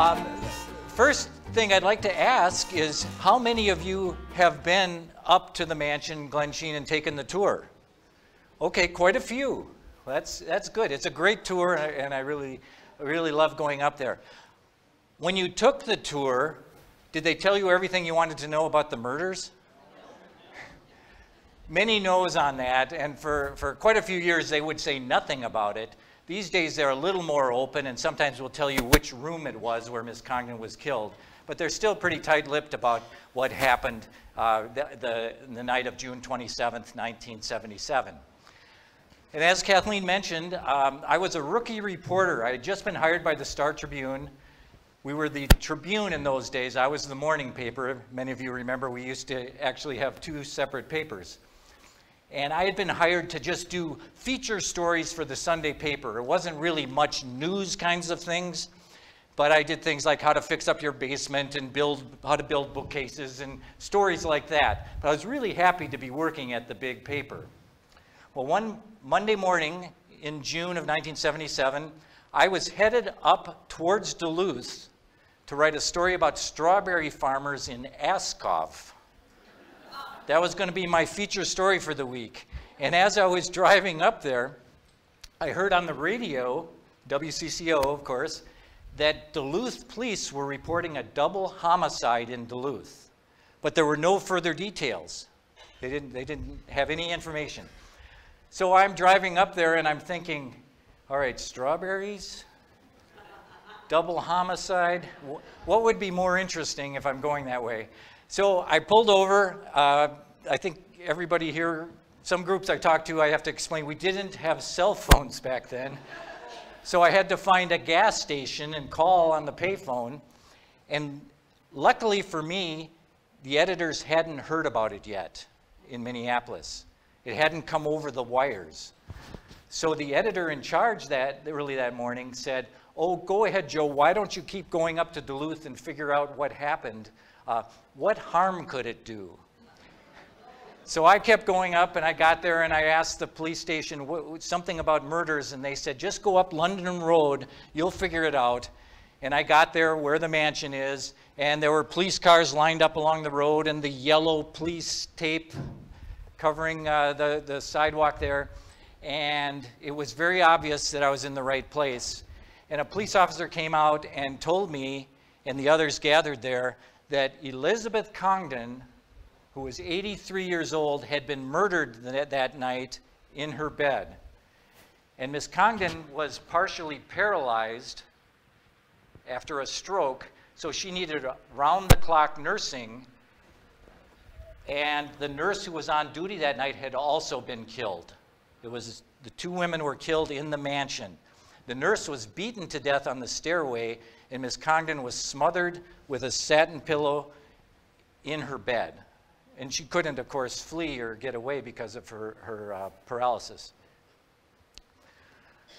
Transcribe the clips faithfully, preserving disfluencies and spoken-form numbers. Um, first thing I'd like to ask is, how many of you have been up to the mansion Glensheen and taken the tour? Okay, quite a few. Well, that's, that's good. It's a great tour, and I, and I really, really love going up there. When you took the tour, did they tell you everything you wanted to know about the murders? Many no's on that, and for, for quite a few years they would say nothing about it. These days they're a little more open, and sometimes will tell you which room it was where Miz Congdon was killed, but they're still pretty tight-lipped about what happened uh, the, the, the night of June twenty-seventh, nineteen seventy-seven. And as Kathleen mentioned, um, I was a rookie reporter. I had just been hired by the Star Tribune. We were the Tribune in those days. I was the morning paper. Many of you remember we used to actually have two separate papers. And I had been hired to just do feature stories for the Sunday paper. It wasn't really much news kinds of things, but I did things like how to fix up your basement and build, how to build bookcases and stories like that. But I was really happy to be working at the big paper. Well, one Monday morning in June of nineteen seventy-seven, I was headed up towards Duluth to write a story about strawberry farmers in Askov. That was going to be my feature story for the week. And as I was driving up there, I heard on the radio, W C C O of course, that Duluth police were reporting a double homicide in Duluth. But there were no further details. They didn't, they didn't have any information. So I'm driving up there and I'm thinking, all right, strawberries, double homicide. What would be more interesting if I'm going that way? So I pulled over. Uh, I think everybody here, some groups I talked to, I have to explain, we didn't have cell phones back then. So I had to find a gas station and call on the payphone. And luckily for me, the editors hadn't heard about it yet in Minneapolis. It hadn't come over the wires. So the editor in charge that early that morning said, oh, go ahead, Joe, why don't you keep going up to Duluth and figure out what happened? Uh, what harm could it do? So I kept going up, and I got there, and I asked the police station what, something about murders, and they said, just go up London Road, you'll figure it out. And I got there where the mansion is, and there were police cars lined up along the road, and the yellow police tape covering uh, the, the sidewalk there. And it was very obvious that I was in the right place. And a police officer came out and told me, and the others gathered there, that Elizabeth Congdon, who was eighty-three years old, had been murdered that, that night in her bed. And Miss Congdon was partially paralyzed after a stroke, so she needed round-the-clock nursing. And the nurse who was on duty that night had also been killed. It was, the two women were killed in the mansion. The nurse was beaten to death on the stairway, and Miss Congdon was smothered with a satin pillow in her bed. And she couldn't, of course, flee or get away because of her, her uh, paralysis.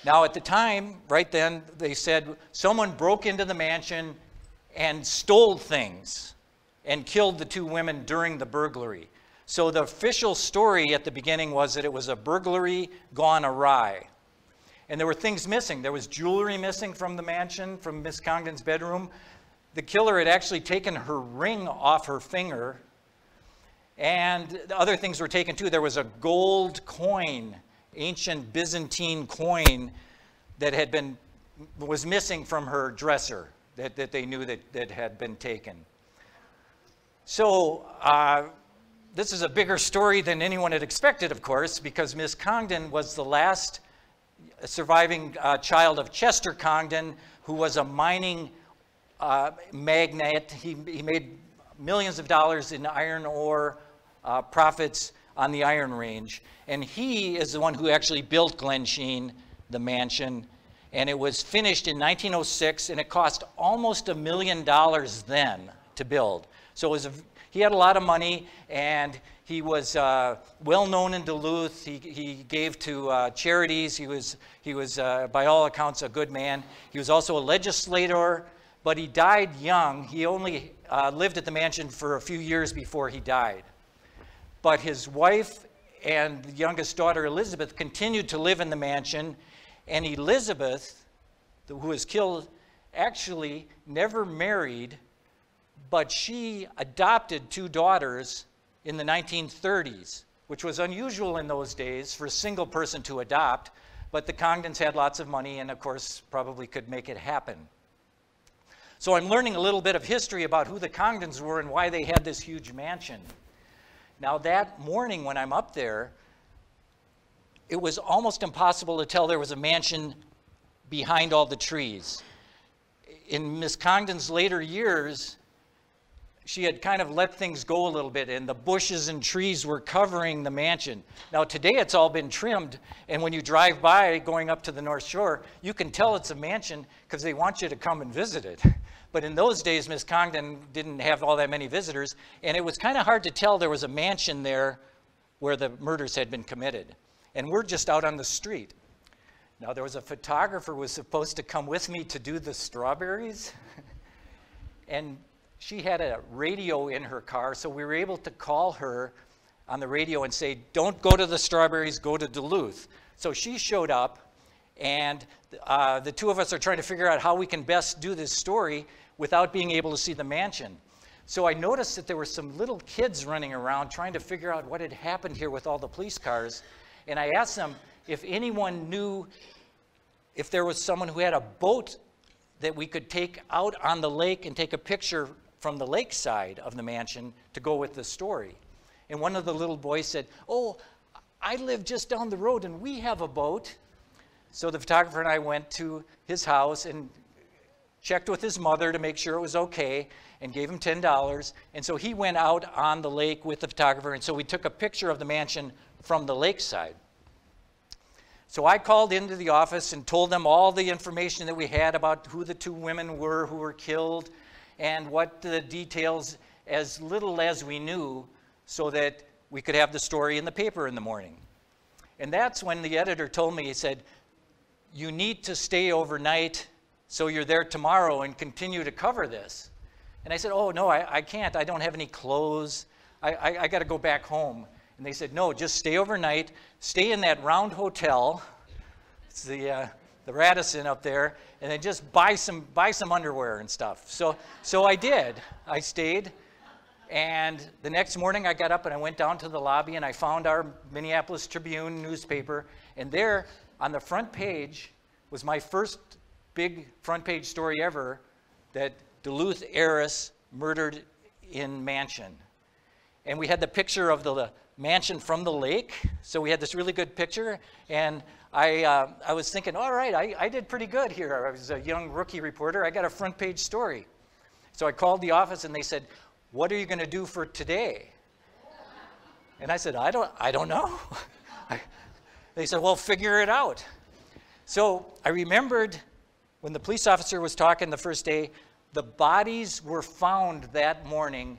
Now, at the time, right then, they said, someone broke into the mansion and stole things and killed the two women during the burglary. So the official story at the beginning was that it was a burglary gone awry. And there were things missing. There was jewelry missing from the mansion, from Miss Congdon's bedroom. The killer had actually taken her ring off her finger. And the other things were taken too. There was a gold coin, ancient Byzantine coin, that had been, was missing from her dresser that, that they knew that, that had been taken. So uh, this is a bigger story than anyone had expected, of course, because Miss Congdon was the last a surviving uh, child of Chester Congdon, who was a mining uh, magnate. He, he made millions of dollars in iron ore uh, profits on the Iron Range. And he is the one who actually built Glensheen, the mansion. And it was finished in nineteen oh six, and it cost almost a million dollars then to build. So it was a, he had a lot of money, and he was uh, well known in Duluth. He, he gave to uh, charities. He was, he was uh, by all accounts, a good man. He was also a legislator, but he died young. He only uh, lived at the mansion for a few years before he died. But his wife and the youngest daughter, Elizabeth, continued to live in the mansion, and Elizabeth, who was killed, actually never married, but she adopted two daughters in the nineteen thirties, which was unusual in those days for a single person to adopt, but the Congdons had lots of money and, of course, probably could make it happen. So I'm learning a little bit of history about who the Congdons were and why they had this huge mansion. Now, that morning when I'm up there, it was almost impossible to tell there was a mansion behind all the trees. In Miss Congdon's later years, she had kind of let things go a little bit, and the bushes and trees were covering the mansion. Now, today it's all been trimmed, and when you drive by going up to the North Shore, you can tell it's a mansion because they want you to come and visit it. But in those days, Miss Congdon didn't have all that many visitors, and it was kind of hard to tell there was a mansion there where the murders had been committed. And we're just out on the street. Now, there was a photographer who was supposed to come with me to do the strawberries, and she had a radio in her car, so we were able to call her on the radio and say, don't go to the strawberries, go to Duluth. So she showed up, and uh, the two of us are trying to figure out how we can best do this story without being able to see the mansion. So I noticed that there were some little kids running around trying to figure out what had happened here with all the police cars. And I asked them if anyone knew if there was someone who had a boat that we could take out on the lake and take a picture from the lakeside of the mansion to go with the story. And one of the little boys said, oh, I live just down the road and we have a boat. So the photographer and I went to his house and checked with his mother to make sure it was okay and gave him ten dollars. And so he went out on the lake with the photographer, and so we took a picture of the mansion from the lakeside. So I called into the office and told them all the information that we had about who the two women were who were killed and what the details, as little as we knew, so that we could have the story in the paper in the morning. And that's when the editor told me, he said, you need to stay overnight so you're there tomorrow and continue to cover this. And I said, oh, no, I, I can't. I don't have any clothes. I, I, I got to go back home. And they said, no, just stay overnight, stay in that round hotel, it's the, uh, the Radisson up there, and then just buy some, buy some underwear and stuff. So, so I did. I stayed. And the next morning I got up and I went down to the lobby and I found our Minneapolis Tribune newspaper. And there on the front page was my first big front page story ever, that Duluth heiress murdered in mansion. And we had the picture of the, the mansion from the lake, so we had this really good picture, and I, uh, I was thinking, all right, I, I did pretty good here. I was a young rookie reporter. I got a front page story. So I called the office, and they said, what are you going to do for today? And I said, I don't, I don't know. I, they said, well, figure it out. So I remembered when the police officer was talking the first day, the bodies were found that morning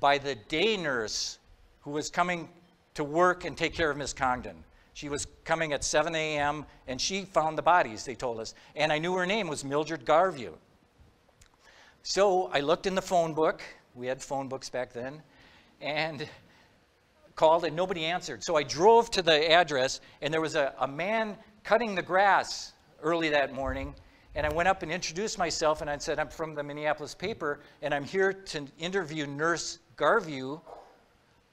by the day nurse who was coming to work and take care of Miss Congdon. She was coming at seven A M and she found the bodies, they told us. And I knew her name was Mildred Garvey. So I looked in the phone book, we had phone books back then, and called and nobody answered. So I drove to the address and there was a, a man cutting the grass early that morning. And I went up and introduced myself and I said, I'm from the Minneapolis paper and I'm here to interview Nurse Garvey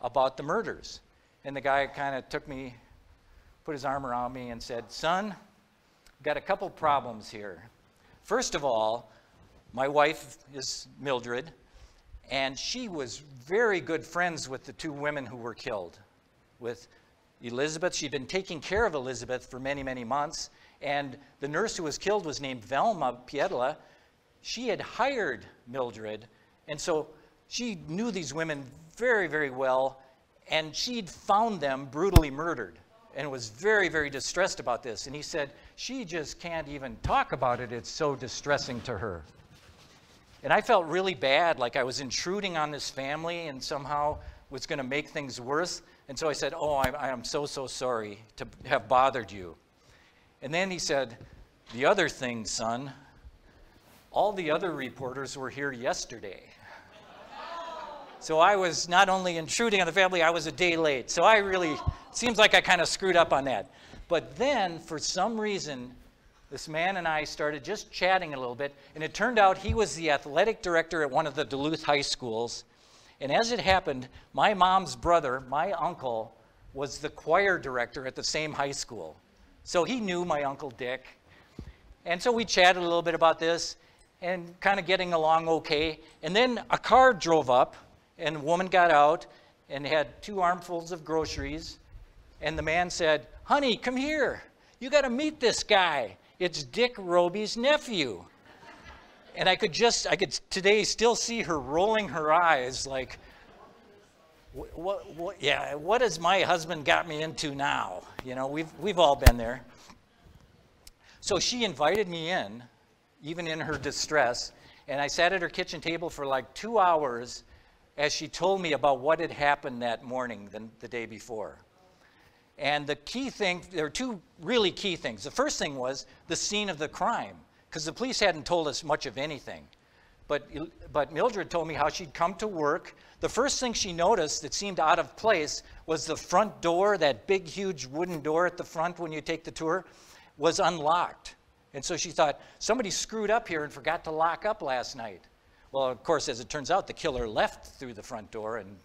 about the murders. And the guy kind of took me, put his arm around me and said, son, got a couple problems here. First of all, my wife is Mildred, and she was very good friends with the two women who were killed. With Elizabeth, she'd been taking care of Elizabeth for many, many months, and the nurse who was killed was named Velma Pietila. She had hired Mildred, and so she knew these women very, very well, and she'd found them brutally murdered and was very, very distressed about this. And he said, she just can't even talk about it. It's so distressing to her. And I felt really bad, like I was intruding on this family and somehow was going to make things worse. And so I said, oh, I am so, so sorry to have bothered you. And then he said, the other thing, son, all the other reporters were here yesterday. So I was not only intruding on the family, I was a day late. So I really, seems like I kind of screwed up on that. But then, for some reason, This man and I started just chatting a little bit, and it turned out he was the athletic director at one of the Duluth high schools. And as it happened, my mom's brother, my uncle, was the choir director at the same high school. So he knew my Uncle Dick. And so we chatted a little bit about this and kind of getting along okay. And then a car drove up, and a woman got out and had two armfuls of groceries. And the man said, "Honey, come here. You got to meet this guy. It's Dick Roby's nephew." And I could just, I could today still see her rolling her eyes like, what, what, what, yeah, what has my husband got me into now? You know, we've, we've all been there. So she invited me in, even in her distress, and I sat at her kitchen table for like two hours as she told me about what had happened that morning, the, the day before. And the key thing, there were two really key things. The first thing was the scene of the crime, because the police hadn't told us much of anything. But, but Mildred told me how she'd come to work. The first thing she noticed that seemed out of place was the front door, that big, huge wooden door at the front when you take the tour, was unlocked. And so she thought, somebody screwed up here and forgot to lock up last night. Well, of course, as it turns out, the killer left through the front door and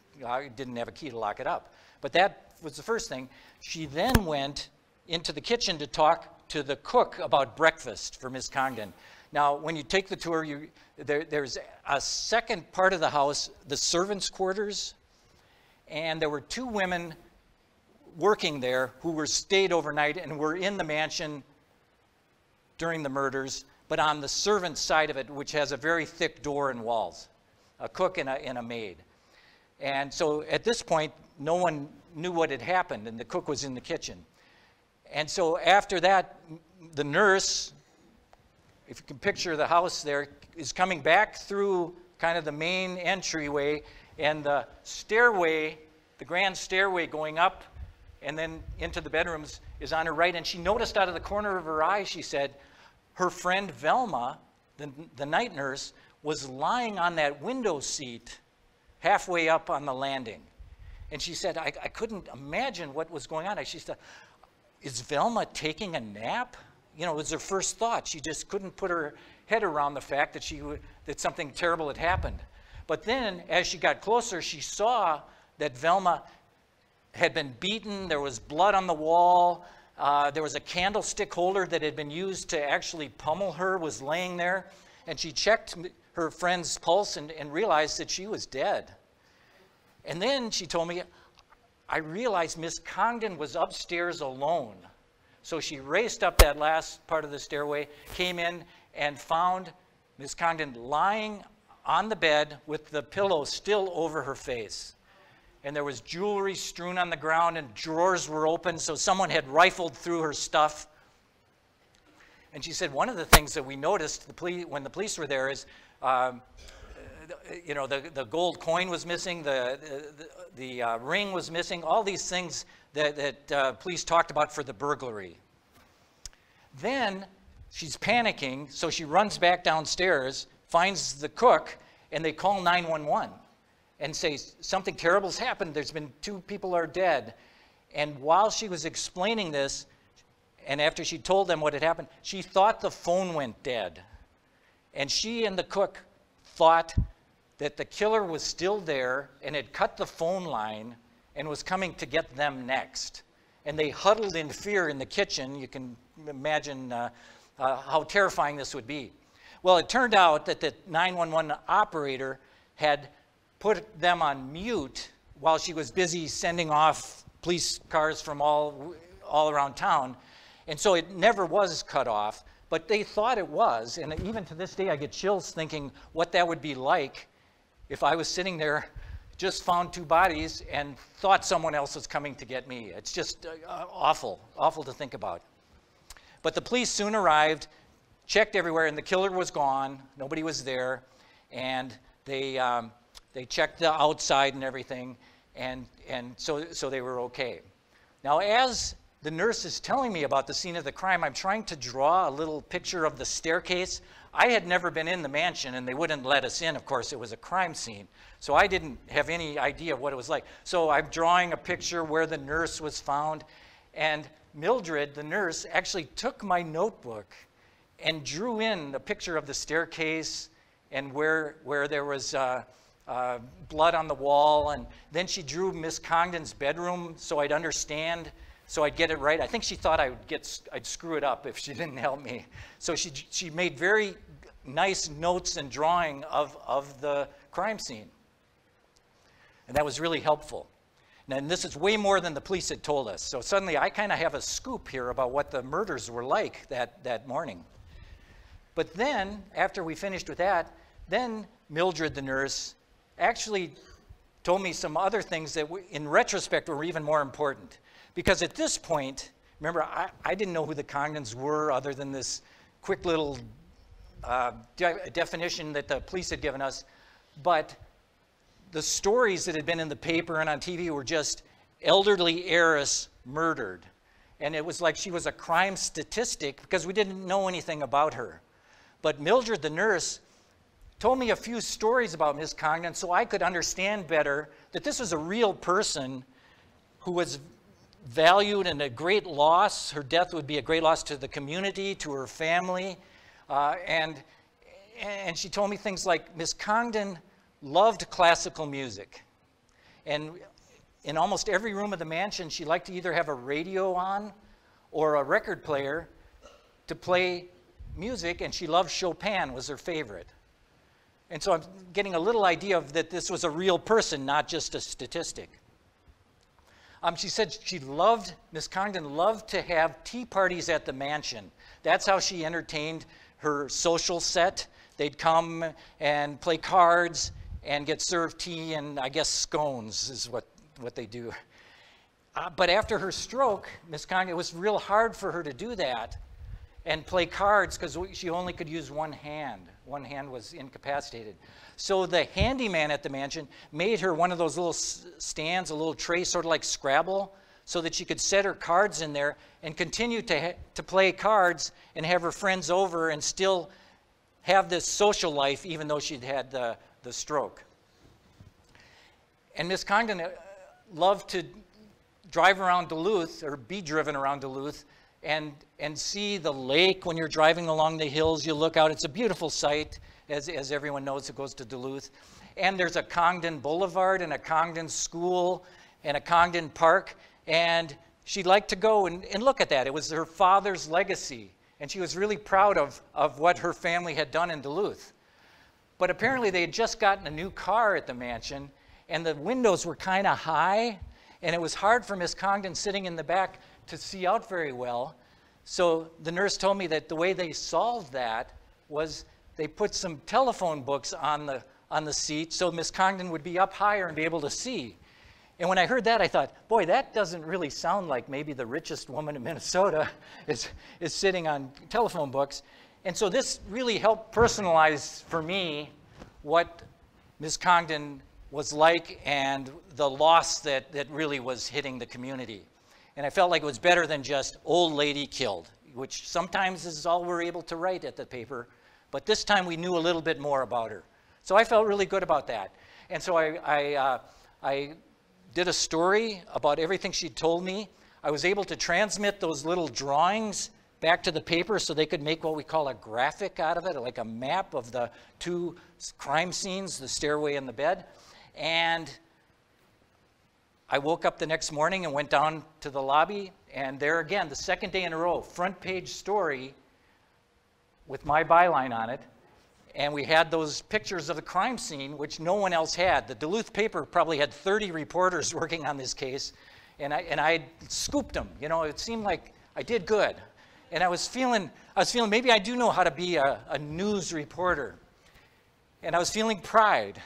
didn't have a key to lock it up. But that was the first thing. She then went into the kitchen to talk to the cook about breakfast for Miss Congdon. Now, when you take the tour, you, there, there's a second part of the house, the servants' quarters, and there were two women working there who were stayed overnight and were in the mansion during the murders, but on the servants' side of it, which has a very thick door and walls, a cook and a, and a maid. And so at this point, no one knew what had happened, and the cook was in the kitchen. And so after that, the nurse, if you can picture the house there, is coming back through kind of the main entryway and the stairway, the grand stairway going up and then into the bedrooms is on her right. And she noticed out of the corner of her eye, she said, her friend Velma, the, the night nurse, was lying on that window seat halfway up on the landing. And she said, I, I couldn't imagine what was going on. She said, is Velma taking a nap? You know, it was her first thought. She just couldn't put her head around the fact that, she, that something terrible had happened. But then, as she got closer, she saw that Velma had been beaten. There was blood on the wall. Uh, there was a candlestick holder that had been used to actually pummel her, was laying there. And she checked her friend's pulse and, and realized that she was dead. And then she told me, I realized Miss Congdon was upstairs alone. So she raced up that last part of the stairway, came in, and found Miss Congdon lying on the bed with the pillow still over her face. And there was jewelry strewn on the ground, and drawers were open, so someone had rifled through her stuff. And she said, one of the things that we noticed the police, when the police were there is, um, you know, the, the gold coin was missing, the, the, the uh, ring was missing, all these things that, that uh, police talked about for the burglary. Then she's panicking, so she runs back downstairs, finds the cook, and they call nine one one. And say, something terrible's happened. There's been two people are dead. And while she was explaining this, and after she told them what had happened, she thought the phone went dead. And she and the cook thought that the killer was still there and had cut the phone line and was coming to get them next. And they huddled in fear in the kitchen. You can imagine uh, uh, how terrifying this would be. Well, it turned out that the nine one one operator had put them on mute while she was busy sending off police cars from all, all around town. And so it never was cut off, but they thought it was. And even to this day, I get chills thinking what that would be like if I was sitting there, just found two bodies and thought someone else was coming to get me. It's just uh, awful, awful to think about. But the police soon arrived, checked everywhere, and the killer was gone. Nobody was there. And they... Um, They checked the outside and everything, and, and so, so they were okay. Now, as the nurse is telling me about the scene of the crime, I'm trying to draw a little picture of the staircase. I had never been in the mansion, and they wouldn't let us in. Of course, it was a crime scene, so I didn't have any idea what it was like. So I'm drawing a picture where the nurse was found, and Mildred, the nurse, actually took my notebook and drew in a picture of the staircase and where, where there was uh, uh, blood on the wall. And then she drew Miss Congdon's bedroom so I'd understand, so I'd get it right. I think she thought I would get, I'd screw it up if she didn't help me. So she, she made very nice notes and drawing of, of the crime scene. And that was really helpful. Now, and this is way more than the police had told us. So suddenly I kind of have a scoop here about what the murders were like that, that morning. But then, after we finished with that, then Mildred, the nurse, actually told me some other things that, we, in retrospect, were even more important. Because at this point, remember, I, I didn't know who the Congdons were other than this quick little uh, de- definition that the police had given us. But the stories that had been in the paper and on T V were just elderly heiress murdered. And it was like she was a crime statistic because we didn't know anything about her. But Mildred, the nurse, told me a few stories about Miss Congdon so I could understand better that this was a real person who was valued and a great loss. Her death would be a great loss to the community, to her family. Uh, and, and she told me things like Miss Congdon loved classical music. And in almost every room of the mansion, she liked to either have a radio on or a record player to play music, and she loved Chopin, was her favorite. And so I'm getting a little idea of that this was a real person, not just a statistic. Um, she said she loved, Miss Congdon loved to have tea parties at the mansion. That's how she entertained her social set. They'd come and play cards and get served tea and I guess scones is what, what they do. Uh, but after her stroke, Miss Congdon, it was real hard for her to do that and play cards because she only could use one hand. One hand was incapacitated. So the handyman at the mansion made her one of those little stands, a little tray, sort of like Scrabble, so that she could set her cards in there and continue to, ha to play cards and have her friends over and still have this social life even though she'd had the, the stroke. And Miss Congdon loved to drive around Duluth or be driven around Duluth And, and see the lake when you're driving along the hills. You look out, it's a beautiful sight, as, as everyone knows who goes to Duluth. And there's a Congdon Boulevard and a Congdon School and a Congdon Park. And she liked to go and, and look at that. It was her father's legacy. And she was really proud of, of what her family had done in Duluth. But apparently they had just gotten a new car at the mansion and the windows were kind of high. And it was hard for Miss Congdon sitting in the back to see out very well. So the nurse told me that the way they solved that was they put some telephone books on the, on the seat so Miss Congdon would be up higher and be able to see. And when I heard that, I thought, boy, that doesn't really sound like maybe the richest woman in Minnesota is, is sitting on telephone books. And so this really helped personalize for me what Miss Congdon was like and the loss that, that really was hitting the community. And I felt like it was better than just old lady killed, which sometimes is all we're able to write at the paper. But this time we knew a little bit more about her. So I felt really good about that. And so I, I, uh, I did a story about everything she told me. I was able to transmit those little drawings back to the paper so they could make what we call a graphic out of it, like a map of the two crime scenes, the stairway and the bed. And I woke up the next morning and went down to the lobby, and there again, the second day in a row, front page story with my byline on it, and we had those pictures of the crime scene, which no one else had. The Duluth paper probably had thirty reporters working on this case, and I, and I scooped them. You know, it seemed like I did good. And I was feeling, I was feeling maybe I do know how to be a, a news reporter. And I was feeling pride,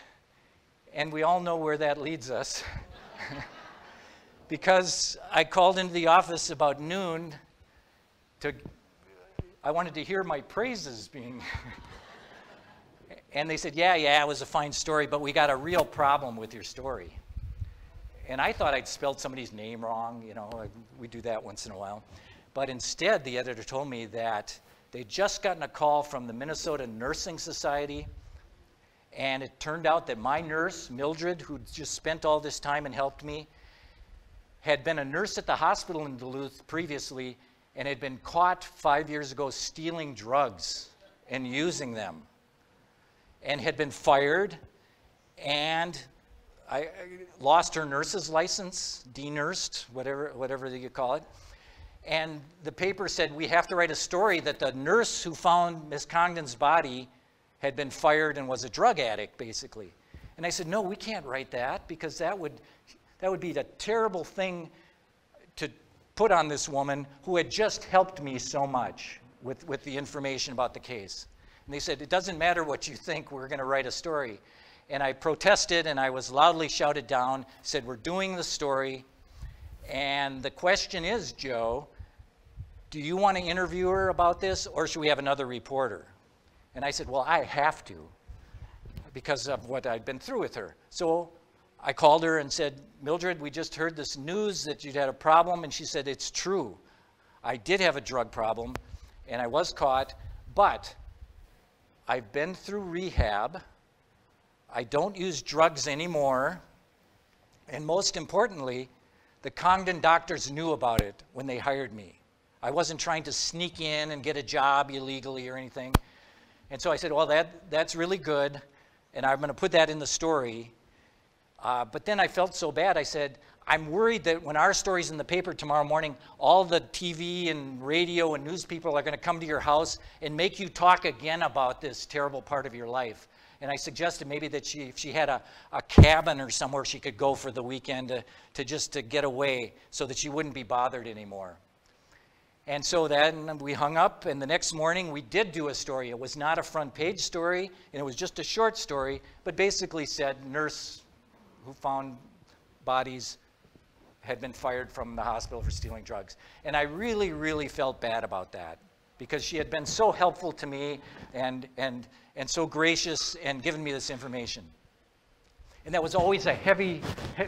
and we all know where that leads us. Because I called into the office about noon to, I wanted to hear my praises being, and they said, yeah, yeah, it was a fine story, but we got a real problem with your story. And I thought I'd spelled somebody's name wrong, you know, like we do that once in a while. But instead, the editor told me that they'd just gotten a call from the Minnesota Nursing Society, and it turned out that my nurse, Mildred, who'd just spent all this time and helped me, had been a nurse at the hospital in Duluth previously and had been caught five years ago stealing drugs and using them, and had been fired, and I, I lost her nurse's license, denursed, whatever, whatever you call it. And the paper said, we have to write a story that the nurse who found Miss Congdon's body had been fired and was a drug addict, basically. And I said, no, we can't write that, because that would, that would be a terrible thing to put on this woman who had just helped me so much with, with the information about the case. And they said, it doesn't matter what you think, we're going to write a story. And I protested, and I was loudly shouted down, said, we're doing the story. And the question is, Joe, do you want to interview her about this, or should we have another reporter? And I said, well, I have to, because of what I'd been through with her. So I called her and said, Mildred, we just heard this news that you'd had a problem. And she said, it's true. I did have a drug problem, and I was caught, but I've been through rehab. I don't use drugs anymore. And most importantly, the Congdon doctors knew about it when they hired me. I wasn't trying to sneak in and get a job illegally or anything. And so I said, well, that, that's really good, and I'm going to put that in the story. Uh, but then I felt so bad, I said, I'm worried that when our story's in the paper tomorrow morning, all the T V and radio and news people are going to come to your house and make you talk again about this terrible part of your life. And I suggested maybe that she, if she had a, a cabin or somewhere she could go for the weekend to, to just to get away so that she wouldn't be bothered anymore. And so then we hung up, and the next morning we did do a story. It was not a front page story, and it was just a short story, but basically said nurse who found bodies had been fired from the hospital for stealing drugs. And I really, really felt bad about that, because she had been so helpful to me and, and, and so gracious and given me this information. And that was always a heavy,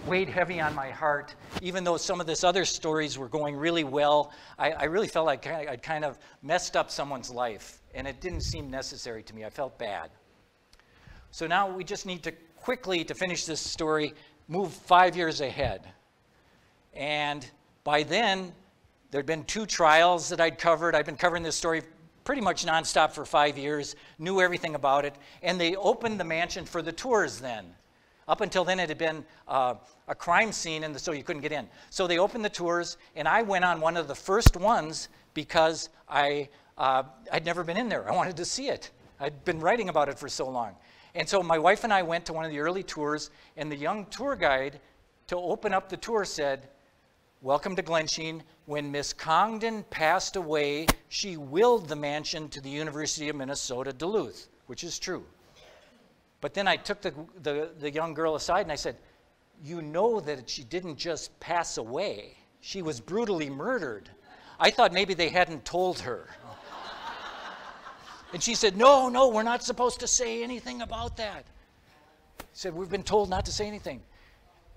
weight heavy on my heart. Even though some of this other stories were going really well, I, I really felt like I I'd kind of messed up someone's life, and it didn't seem necessary to me. I felt bad. So now we just need to quickly, to finish this story, move five years ahead. And by then, there'd been two trials that I'd covered. I'd been covering this story pretty much nonstop for five years, knew everything about it, and they opened the mansion for the tours then. Up until then, it had been uh, a crime scene, and so you couldn't get in. So they opened the tours, and I went on one of the first ones because I, uh, I'd never been in there. I wanted to see it. I'd been writing about it for so long. And so my wife and I went to one of the early tours, and the young tour guide, to open up the tour, said, "Welcome to Glensheen. When Miss Congdon passed away, she willed the mansion to the University of Minnesota Duluth," which is true. But then I took the, the, the young girl aside and I said, "You know that she didn't just pass away. She was brutally murdered. I thought maybe they hadn't told her." And she said, "No, no, we're not supposed to say anything about that." She said, "We've been told not to say anything."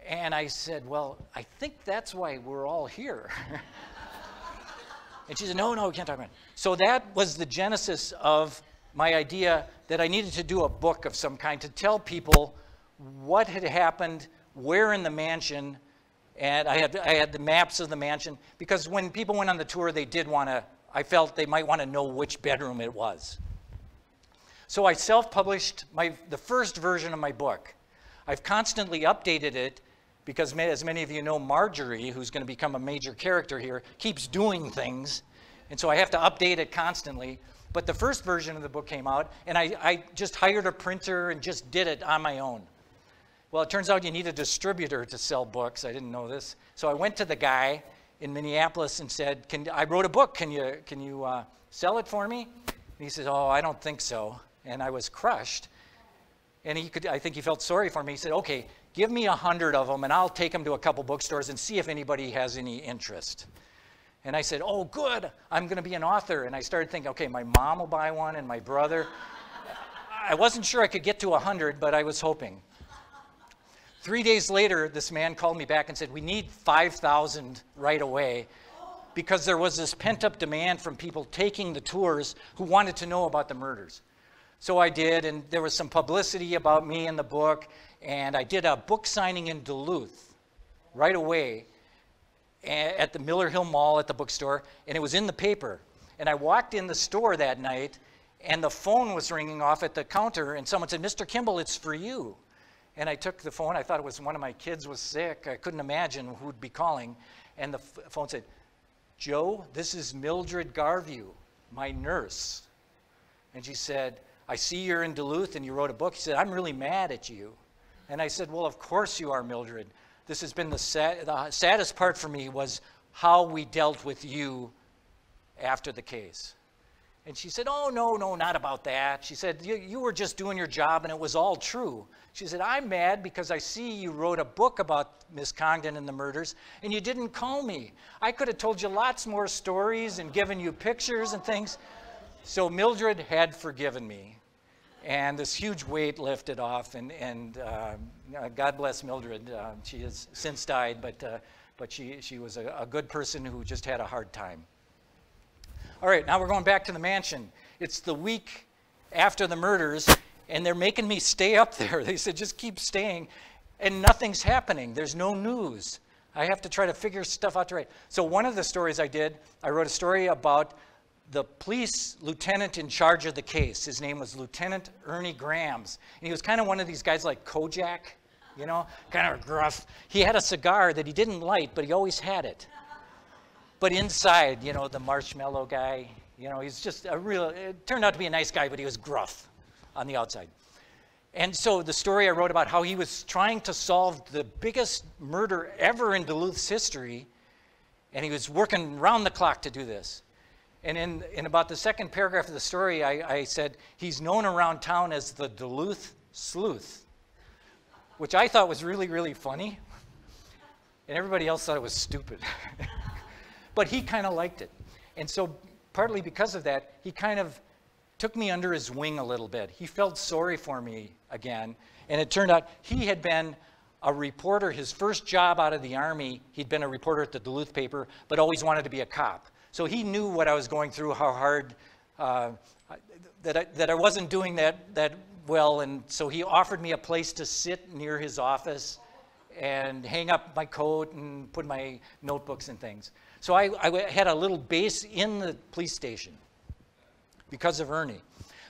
And I said, "Well, I think that's why we're all here." And she said, "No, no, we can't talk about it." So that was the genesis of my idea that I needed to do a book of some kind to tell people what had happened, where in the mansion, and I had, I had the maps of the mansion, because when people went on the tour, they did want to, I felt they might want to know which bedroom it was. So I self-published my, the first version of my book. I've constantly updated it because, as many of you know, Marjorie, who's going to become a major character here, keeps doing things. And so I have to update it constantly. But the first version of the book came out, and I, I just hired a printer and just did it on my own. Well, it turns out you need a distributor to sell books. I didn't know this. So I went to the guy in Minneapolis and said, "Can, I wrote a book. Can you, can you uh, sell it for me?" And he said, "Oh, I don't think so." And I was crushed. And he could, I think he felt sorry for me. He said, "Okay, give me a hundred of them, and I'll take them to a couple bookstores and see if anybody has any interest." And I said, "Oh, good, I'm going to be an author." And I started thinking, okay, my mom will buy one and my brother. I wasn't sure I could get to a hundred, but I was hoping. Three days later, this man called me back and said, "We need five thousand right away," because there was this pent-up demand from people taking the tours who wanted to know about the murders. So I did, and there was some publicity about me in the book, and I did a book signing in Duluth right away. at the Miller Hill Mall at the bookstore, and it was in the paper. And I walked in the store that night, and the phone was ringing off at the counter, and someone said, "Mister Kimball, it's for you." And I took the phone. I thought it was one of my kids was sick. I couldn't imagine who'd be calling. And the phone said, "Joe, this is Mildred Garvey, my nurse." And she said, "I see you're in Duluth and you wrote a book." She said, "I'm really mad at you." And I said, "Well, of course you are, Mildred. This has been the, sad, the saddest part for me was how we dealt with you after the case." And she said, "Oh, no, no, not about that." She said, you, you were just doing your job, and it was all true." She said, "I'm mad because I see you wrote a book about Miss Congdon and the murders, and you didn't call me. I could have told you lots more stories and given you pictures and things." So Mildred had forgiven me, and this huge weight lifted off, and, and uh, God bless Mildred. Uh, she has since died, but, uh, but she, she was a, a good person who just had a hard time. All right, now we're going back to the mansion. It's the week after the murders, and they're making me stay up there. They said, "Just keep staying," and nothing's happening. There's no news. I have to try to figure stuff out to write. So one of the stories I did, I wrote a story about the police lieutenant in charge of the case. His name was Lieutenant Ernie Grams, and he was kind of one of these guys like Kojak, you know, kind of gruff. He had a cigar that he didn't light, but he always had it. But inside, you know, the marshmallow guy, you know, he's just a real, it turned out to be a nice guy, but he was gruff on the outside. And so the story I wrote about how he was trying to solve the biggest murder ever in Duluth's history, and he was working round the clock to do this. And in, in about the second paragraph of the story, I, I said, he's known around town as the Duluth Sleuth, which I thought was really, really funny. And everybody else thought it was stupid. But he kind of liked it. And so partly because of that, he kind of took me under his wing a little bit. He felt sorry for me again. And it turned out he had been a reporter. His first job out of the Army, he'd been a reporter at the Duluth paper, but always wanted to be a cop. So he knew what I was going through, how hard, uh, that, I, that I wasn't doing that, that well. And so he offered me a place to sit near his office and hang up my coat and put my notebooks and things. So I, I had a little base in the police station because of Ernie.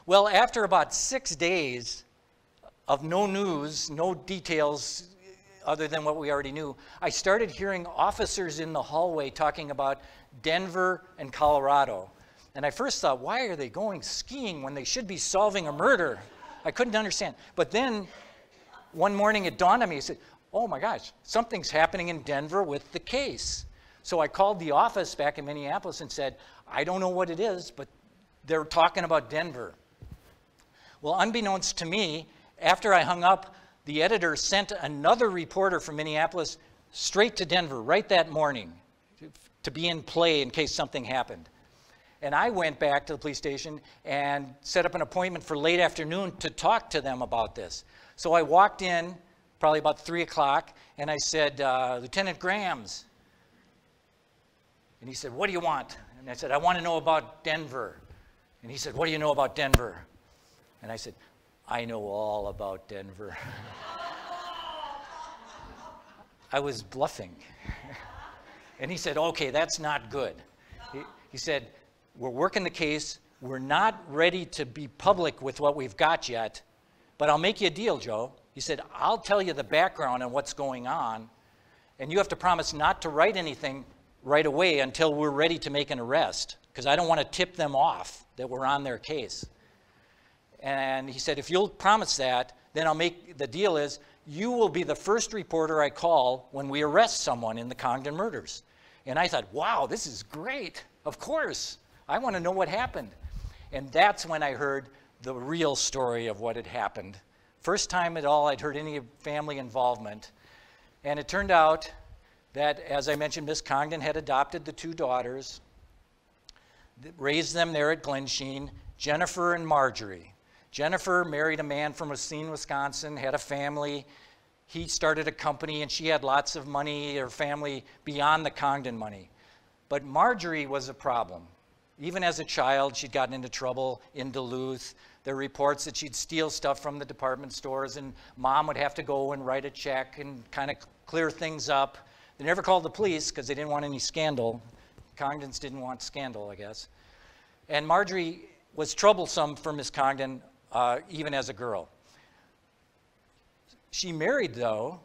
Well, after about six days of no news, no details other than what we already knew, I started hearing officers in the hallway talking about Denver and Colorado. And I first thought, why are they going skiing when they should be solving a murder? I couldn't understand. But then one morning it dawned on me, I said, "Oh my gosh, something's happening in Denver with the case." So I called the office back in Minneapolis and said, "I don't know what it is, but they're talking about Denver." Well, unbeknownst to me, after I hung up, the editor sent another reporter from Minneapolis straight to Denver right that morning to be in play in case something happened. And I went back to the police station and set up an appointment for late afternoon to talk to them about this. So I walked in, probably about three o'clock, and I said, uh, "Lieutenant Grams." And he said, "What do you want?" And I said, "I want to know about Denver." And he said, "What do you know about Denver?" And I said, "I know all about Denver." I was bluffing. And he said, "Okay, that's not good." He, he said, "We're working the case. We're not ready to be public with what we've got yet, but I'll make you a deal, Joe." He said, "I'll tell you the background and what's going on, and you have to promise not to write anything right away until we're ready to make an arrest, because I don't want to tip them off that we're on their case." And he said, "If you'll promise that, then I'll make, the deal is, you will be the first reporter I call when we arrest someone in the Congdon murders." And I thought, wow, this is great. Of course. I want to know what happened. And that's when I heard the real story of what had happened. First time at all I'd heard any family involvement. And it turned out that, as I mentioned, Miss Congdon had adopted the two daughters, raised them there at Glensheen, Jennifer and Marjorie. Jennifer married a man from Racine, Wisconsin, had a family. He started a company, and she had lots of money, her family, beyond the Congdon money. But Marjorie was a problem. Even as a child, she'd gotten into trouble in Duluth. There were reports that she'd steal stuff from the department stores, and Mom would have to go and write a check and kind of clear things up. They never called the police because they didn't want any scandal. Congdons didn't want scandal, I guess. And Marjorie was troublesome for Miss Congdon, uh, even as a girl. She married, though,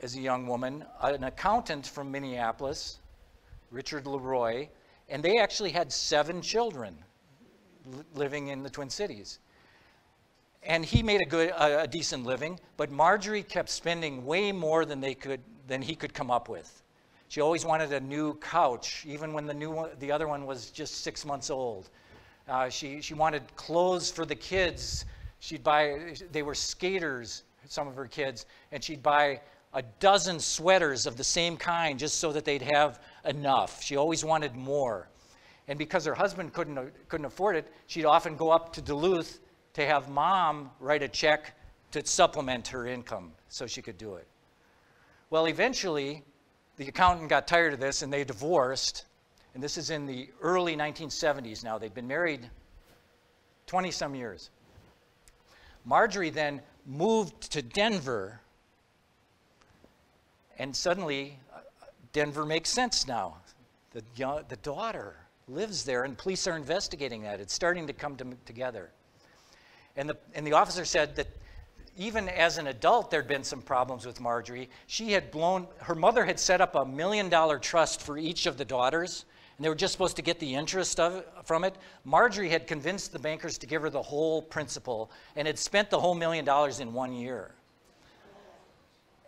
as a young woman, an accountant from Minneapolis, Richard Leroy, and they actually had seven children living in the Twin Cities. And he made a good, uh, a decent living, but Marjorie kept spending way more than they could, than he could come up with. She always wanted a new couch, even when the new one, the other one was just six months old. Uh, she she wanted clothes for the kids. She'd buy. They were skaters, some of her kids, and she'd buy a dozen sweaters of the same kind just so that they'd have enough. She always wanted more, and because her husband couldn't couldn't afford it, she'd often go up to Duluth to have mom write a check to supplement her income so she could do it. Well, eventually, the accountant got tired of this and they divorced, and this is in the early nineteen seventies now. They've been married twenty some years. Marjorie then moved to Denver, and suddenly Denver makes sense now. The, you know, the daughter lives there and police are investigating that. It's starting to come to, together. And the, and the officer said that even as an adult, there'd been some problems with Marjorie. She had blown, her mother had set up a million dollar trust for each of the daughters, and they were just supposed to get the interest of, from it. Marjorie had convinced the bankers to give her the whole principal and had spent the whole million dollars in one year.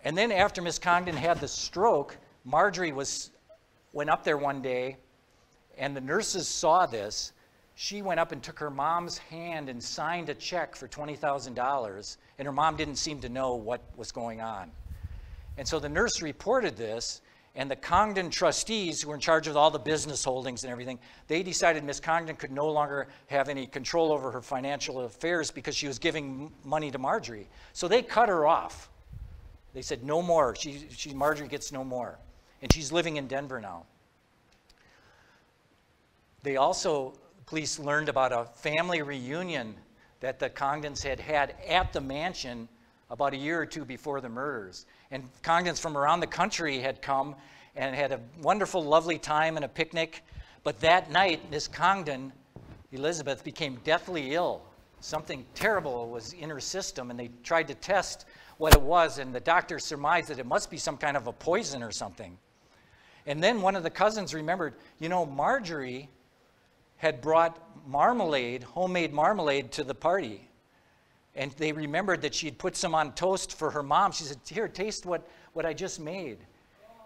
And then after Miss Congdon had the stroke, Marjorie was, went up there one day, and the nurses saw this. She went up and took her mom's hand and signed a check for twenty thousand dollars, and her mom didn't seem to know what was going on. And so the nurse reported this, and the Congdon trustees, who were in charge of all the business holdings and everything, they decided Miss Congdon could no longer have any control over her financial affairs because she was giving money to Marjorie. So they cut her off. They said, no more. She, she, Marjorie gets no more. And she's living in Denver now. They also, police learned about a family reunion that the Congdons had had at the mansion about a year or two before the murders. And Congdons from around the country had come and had a wonderful, lovely time and a picnic. But that night, Miss Congdon, Elizabeth, became deathly ill. Something terrible was in her system, and they tried to test what it was, and the doctor surmised that it must be some kind of a poison or something. And then one of the cousins remembered, you know, Marjorie had brought marmalade, homemade marmalade, to the party. And they remembered that she'd put some on toast for her mom. She said, here, taste what, what I just made.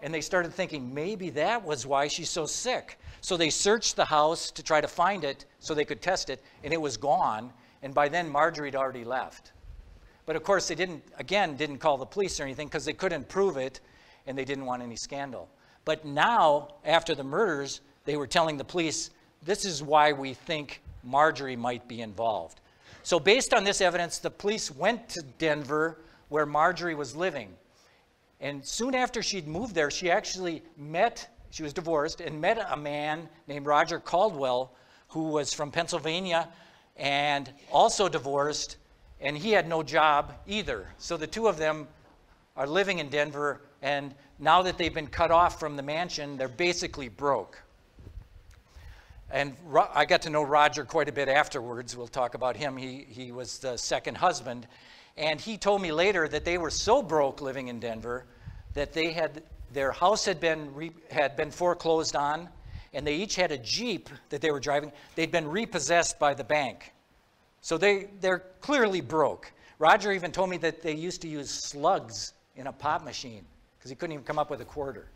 And they started thinking, maybe that was why she's so sick. So they searched the house to try to find it so they could test it, and it was gone. And by then, Marjorie had already left. But of course, they didn't, again, didn't call the police or anything because they couldn't prove it, and they didn't want any scandal. But now, after the murders, they were telling the police, this is why we think Marjorie might be involved. So based on this evidence, the police went to Denver where Marjorie was living. And soon after she'd moved there, she actually met, she was divorced, and met a man named Roger Caldwell, who was from Pennsylvania and also divorced, and he had no job either. So the two of them are living in Denver, and now that they've been cut off from the mansion, they're basically broke. And I got to know Roger quite a bit afterwards. We'll talk about him. He, he was the second husband. And he told me later that they were so broke living in Denver that they had, their house had been, re, had been foreclosed on, and they each had a Jeep that they were driving. They'd been repossessed by the bank. So they, they're clearly broke. Roger even told me that they used to use slugs in a pop machine because he couldn't even come up with a quarter.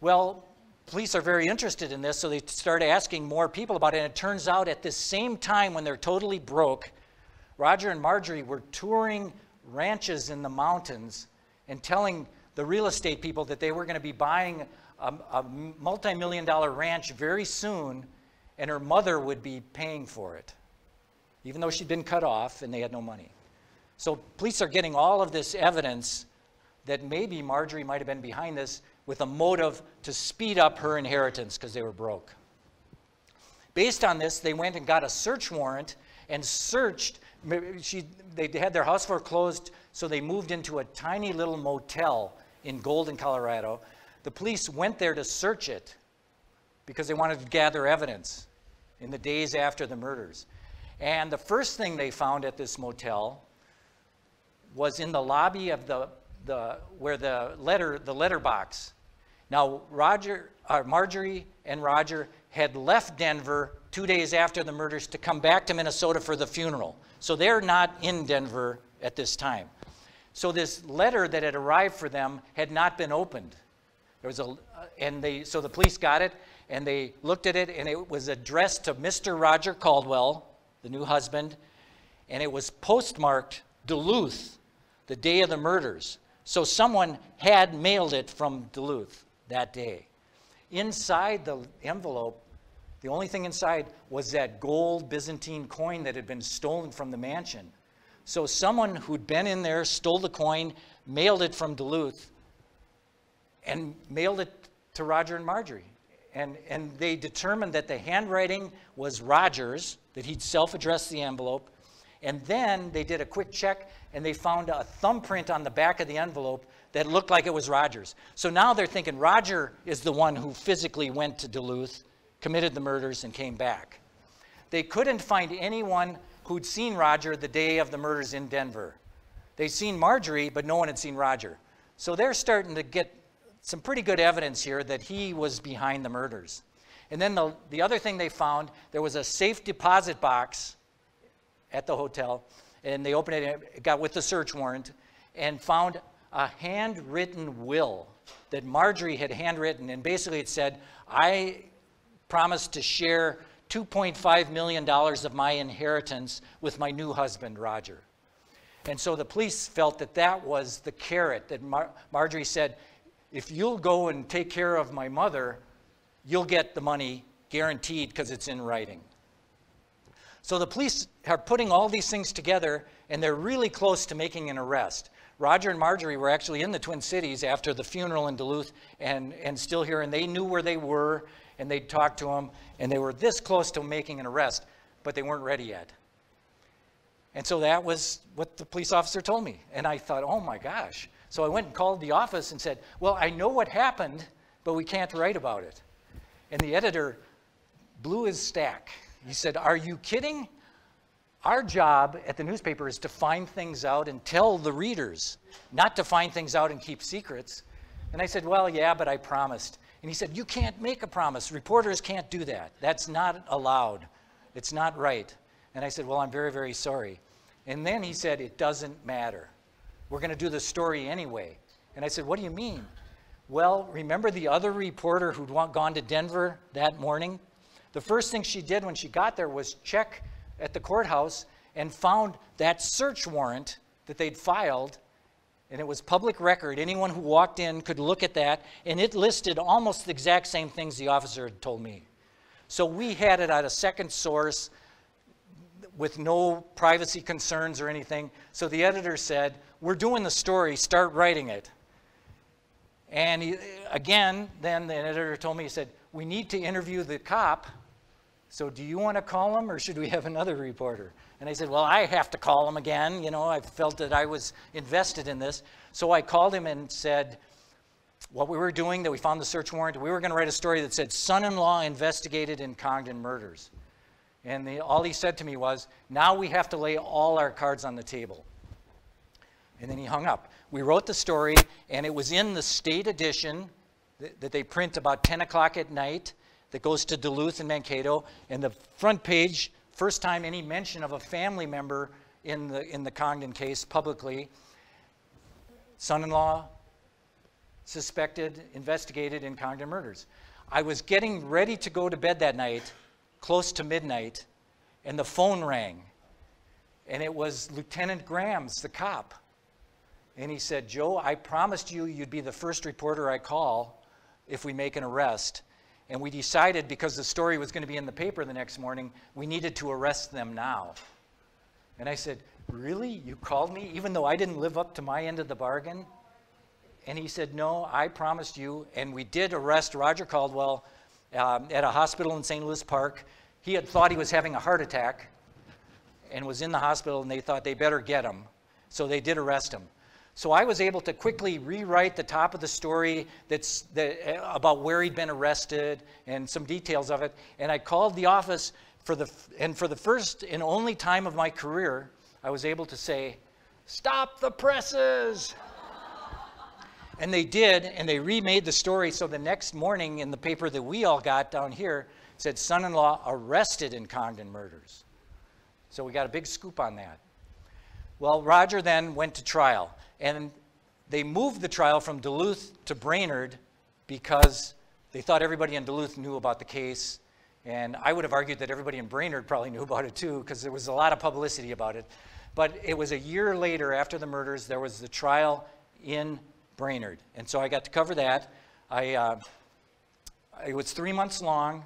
Well, police are very interested in this, so they start asking more people about it, and it turns out at the same time when they're totally broke, Roger and Marjorie were touring ranches in the mountains and telling the real estate people that they were going to be buying a, a multi-million dollar ranch very soon, and her mother would be paying for it, even though she'd been cut off and they had no money. So police are getting all of this evidence that maybe Marjorie might have been behind this, with a motive to speed up her inheritance because they were broke. Based on this, they went and got a search warrant and searched. She, they had their house foreclosed, so they moved into a tiny little motel in Golden, Colorado. The police went there to search it because they wanted to gather evidence in the days after the murders. And the first thing they found at this motel was in the lobby of the, the where the letter, the letterbox. Now, Roger, uh, Marjorie and Roger had left Denver two days after the murders to come back to Minnesota for the funeral. So they're not in Denver at this time. So this letter that had arrived for them had not been opened. There was a, uh, and they, so the police got it, and they looked at it, and it was addressed to Mister Roger Caldwell, the new husband, and it was postmarked Duluth, the day of the murders. So someone had mailed it from Duluth that day. Inside the envelope, the only thing inside was that gold Byzantine coin that had been stolen from the mansion. So someone who'd been in there, stole the coin, mailed it from Duluth, and mailed it to Roger and Marjorie. And, and they determined that the handwriting was Roger's, that he'd self-addressed the envelope. And then they did a quick check, and they found a thumbprint on the back of the envelope that looked like it was Roger's. So now they're thinking Roger is the one who physically went to Duluth, committed the murders, and came back. They couldn't find anyone who'd seen Roger the day of the murders in Denver. They'd seen Marjorie, but no one had seen Roger. So they're starting to get some pretty good evidence here that he was behind the murders. And then the, the other thing they found, there was a safe deposit box at the hotel, and they opened it, it got with the search warrant, and found a handwritten will that Marjorie had handwritten, and basically it said, I promised to share two point five million dollars of my inheritance with my new husband, Roger. And so the police felt that that was the carrot that Mar Marjorie said, if you'll go and take care of my mother, you'll get the money guaranteed because it's in writing. So the police are putting all these things together, and they're really close to making an arrest. Roger and Marjorie were actually in the Twin Cities after the funeral in Duluth and, and still here, and they knew where they were, and they'd talked to them, and they were this close to making an arrest, but they weren't ready yet. And so that was what the police officer told me. And I thought, oh my gosh. So I went and called the office and said, well, I know what happened, but we can't write about it. And the editor blew his stack. He said, are you kidding? Our job at the newspaper is to find things out and tell the readers, not to find things out and keep secrets. And I said, well, yeah, but I promised. And he said, you can't make a promise. Reporters can't do that. That's not allowed. It's not right. And I said, well, I'm very, very sorry. And then he said, it doesn't matter. We're going to do the story anyway. And I said, what do you mean? Well, remember the other reporter who'd gone to Denver that morning? The first thing she did when she got there was check at the courthouse and found that search warrant that they'd filed, and it was public record. Anyone who walked in could look at that, and it listed almost the exact same things the officer had told me. So we had it at a second source with no privacy concerns or anything. So the editor said, we're doing the story, start writing it. And he, again, then the editor told me, he said, we need to interview the cop. So do you want to call him, or should we have another reporter? And I said, well, I have to call him again. You know, I felt that I was invested in this. So I called him and said what we were doing, that we found the search warrant. We were going to write a story that said, son-in-law investigated in Congdon murders. And the, all he said to me was, now we have to lay all our cards on the table. And then he hung up. We wrote the story, and it was in the state edition that, that they print about ten o'clock at night, that goes to Duluth and Mankato. And the front page, first time any mention of a family member in the, in the Congdon case publicly, son-in-law suspected, investigated in Congdon murders. I was getting ready to go to bed that night, close to midnight, and the phone rang. And it was Lieutenant Grams, the cop. And he said, Joe, I promised you you'd be the first reporter I call if we make an arrest. And we decided, because the story was going to be in the paper the next morning, we needed to arrest them now. And I said, really? You called me, even though I didn't live up to my end of the bargain? And he said, no, I promised you. And we did arrest Roger Caldwell um, at a hospital in Saint Louis Park. He had thought he was having a heart attack and was in the hospital, and they thought they better get him. So they did arrest him. So I was able to quickly rewrite the top of the story that's the, about where he'd been arrested and some details of it. And I called the office for the, and for the first and only time of my career, I was able to say, "Stop the presses!" And they did, and they remade the story. So the next morning in the paper that we all got down here, it said, "Son-in-law arrested in Congdon murders." So we got a big scoop on that. Well, Roger then went to trial, and they moved the trial from Duluth to Brainerd because they thought everybody in Duluth knew about the case. And I would have argued that everybody in Brainerd probably knew about it too, because there was a lot of publicity about it. But it was a year later after the murders, there was the trial in Brainerd. And so I got to cover that. I, uh, it was three months long.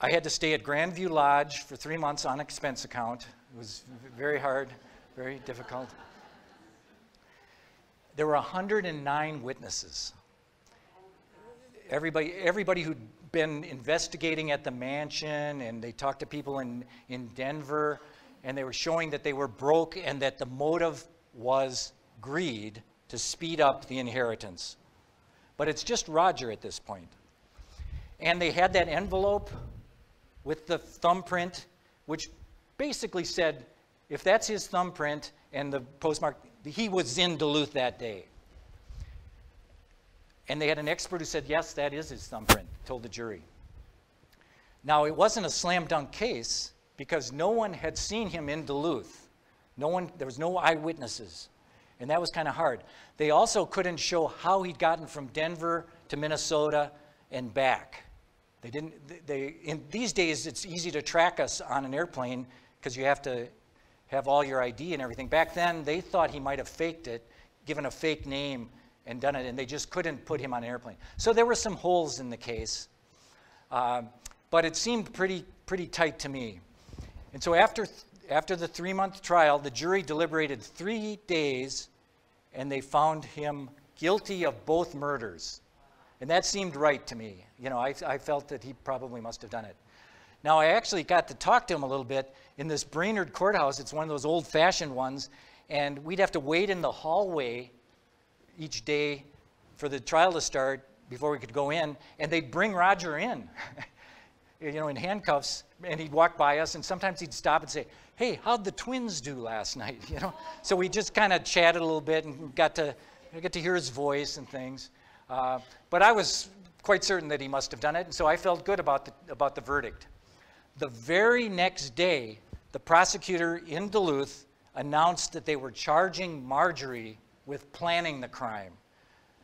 I had to stay at Grandview Lodge for three months on expense account. It was very hard, very difficult. There were one hundred nine witnesses. Everybody, everybody who'd been investigating at the mansion, and they talked to people in, in Denver, and they were showing that they were broke and that the motive was greed to speed up the inheritance. But it's just Roger at this point. And they had that envelope with the thumbprint, which basically said, if that's his thumbprint and the postmark, he was in Duluth that day. And they had an expert who said, yes, that is his thumbprint, told the jury. Now, it wasn't a slam dunk case because no one had seen him in Duluth. No one, there was no eyewitnesses. And that was kind of hard. They also couldn't show how he'd gotten from Denver to Minnesota and back. They didn't, they, in these days, it's easy to track us on an airplane because you have to have all your I D and everything. Back then, they thought he might have faked it, given a fake name and done it, and they just couldn't put him on an airplane. So there were some holes in the case, uh, but it seemed pretty, pretty tight to me. And so after, th after the three-month trial, the jury deliberated three days, and they found him guilty of both murders. And that seemed right to me. You know, I, I felt that he probably must have done it. Now, I actually got to talk to him a little bit in this Brainerd courthouse. It's one of those old-fashioned ones, and we'd have to wait in the hallway each day for the trial to start before we could go in, and they'd bring Roger in, you know, in handcuffs, and he'd walk by us, and sometimes he'd stop and say, "Hey, how'd the twins do last night?" You know, so we just kind of chatted a little bit and got to, get to hear his voice and things. Uh, but I was quite certain that he must have done it, and so I felt good about the, about the verdict. The very next day, the prosecutor in Duluth announced that they were charging Marjorie with planning the crime.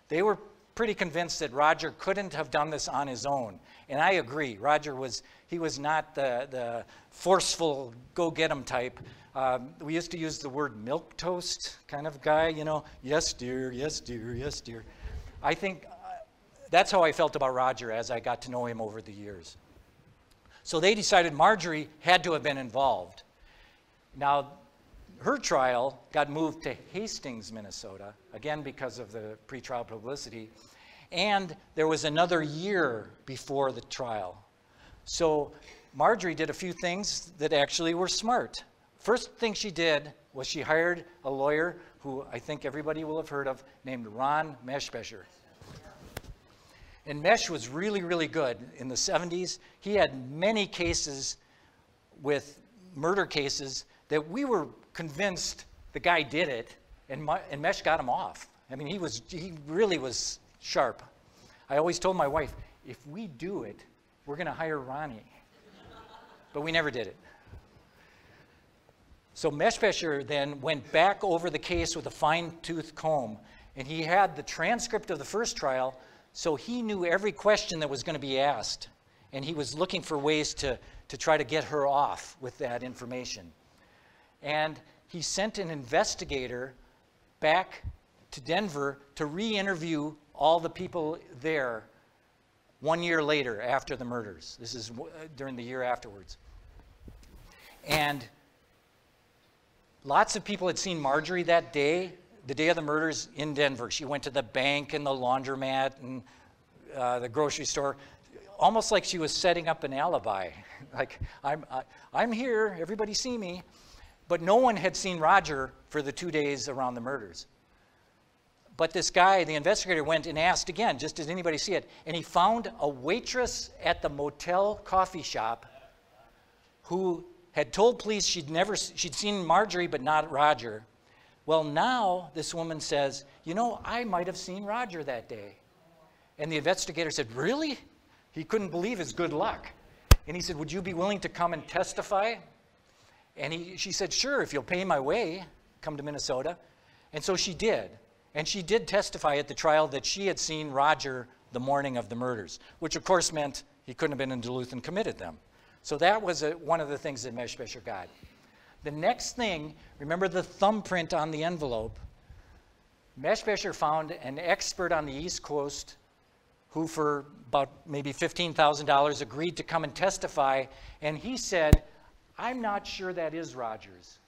They were pretty convinced that Roger couldn't have done this on his own, and I agree. Roger was, he was not the, the forceful go-get-em type. Um, we used to use the word milquetoast kind of guy, you know, yes, dear, yes, dear, yes, dear. I think that's how I felt about Roger as I got to know him over the years. So they decided Marjorie had to have been involved. Now, her trial got moved to Hastings, Minnesota, again because of the pretrial publicity, and there was another year before the trial. So Marjorie did a few things that actually were smart. First thing she did was she hired a lawyer who I think everybody will have heard of, named Ron Meshbesher. And Mesh was really, really good in the seventies. He had many cases with murder cases that we were convinced the guy did it, and, and Mesh got him off. I mean, he, was, he really was sharp. I always told my wife, if we do it, we're gonna hire Ronnie. But we never did it. So Meshbesher then went back over the case with a fine-tooth comb, and he had the transcript of the first trial, so he knew every question that was going to be asked, and he was looking for ways to, to try to get her off with that information. And he sent an investigator back to Denver to re-interview all the people there one year later after the murders. This is during the year afterwards. And lots of people had seen Marjorie that day, the day of the murders in Denver. She went to the bank and the laundromat and uh, the grocery store, almost like she was setting up an alibi. Like, I'm, I, I'm here, everybody see me. But no one had seen Roger for the two days around the murders. But this guy, the investigator, went and asked again, just did anybody see it? And he found a waitress at the motel coffee shop who had told police she'd never, she'd seen Marjorie but not Roger. Well, now this woman says, you know, I might have seen Roger that day. And the investigator said, really? He couldn't believe his good luck. And he said, would you be willing to come and testify? And he, she said, sure, if you'll pay my way, come to Minnesota. And so she did. And she did testify at the trial that she had seen Roger the morning of the murders, which of course meant he couldn't have been in Duluth and committed them. So that was a, one of the things that Meshbesher got. The next thing, remember the thumbprint on the envelope. Meshbesher found an expert on the East Coast who for about maybe fifteen thousand dollars agreed to come and testify, and he said, I'm not sure that is Rogers.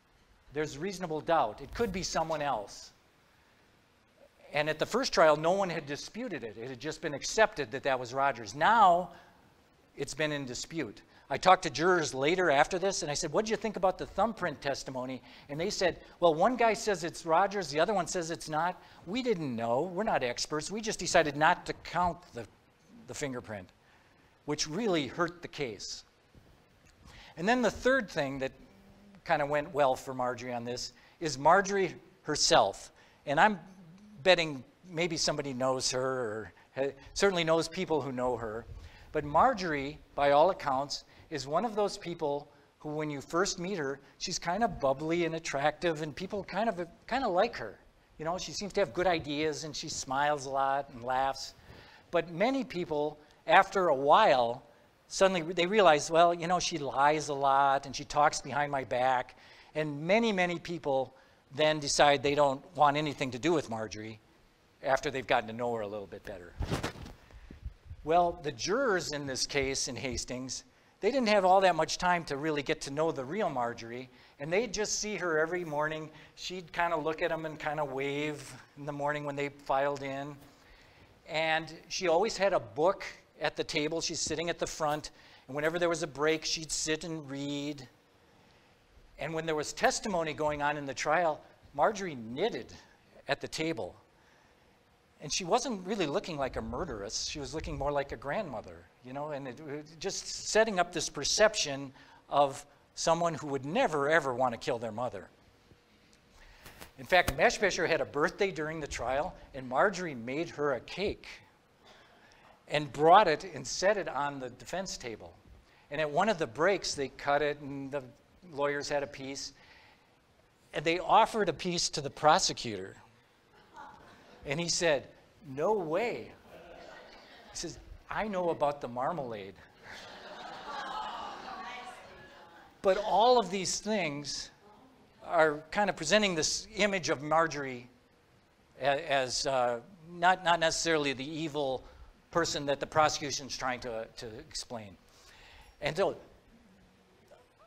There's reasonable doubt. It could be someone else. And at the first trial, no one had disputed it. It had just been accepted that that was Rogers. Now, it's been in dispute. I talked to jurors later after this, and I said, what did you think about the thumbprint testimony? And they said, well, one guy says it's Rogers, the other one says it's not. We didn't know. We're not experts. We just decided not to count the, the fingerprint, which really hurt the case. And then the third thing that kind of went well for Marjorie on this is Marjorie herself. And I'm betting maybe somebody knows her, or certainly knows people who know her. But Marjorie, by all accounts, is one of those people who, when you first meet her, she's kind of bubbly and attractive, and people kind of kind of like her. You know, she seems to have good ideas, and she smiles a lot and laughs. But many people, after a while, suddenly they realize, well, you know, she lies a lot, and she talks behind my back, and many, many people then decide they don't want anything to do with Marjorie after they've gotten to know her a little bit better. Well, the jurors in this case in Hastings, they didn't have all that much time to really get to know the real Marjorie, and they'd just see her every morning. She'd kind of look at them and kind of wave in the morning when they filed in. And she always had a book at the table. She's sitting at the front, and whenever there was a break, she'd sit and read. And when there was testimony going on in the trial, Marjorie knitted at the table. And she wasn't really looking like a murderess. She was looking more like a grandmother, you know, and it, it just setting up this perception of someone who would never, ever want to kill their mother. In fact, Meshbesher had a birthday during the trial, and Marjorie made her a cake and brought it and set it on the defense table. And at one of the breaks, they cut it, and the lawyers had a piece, and they offered a piece to the prosecutor, and he said, no way. He says, I know about the marmalade. But all of these things are kind of presenting this image of Marjorie as uh, not, not necessarily the evil person that the prosecution's trying to, uh, to explain. And so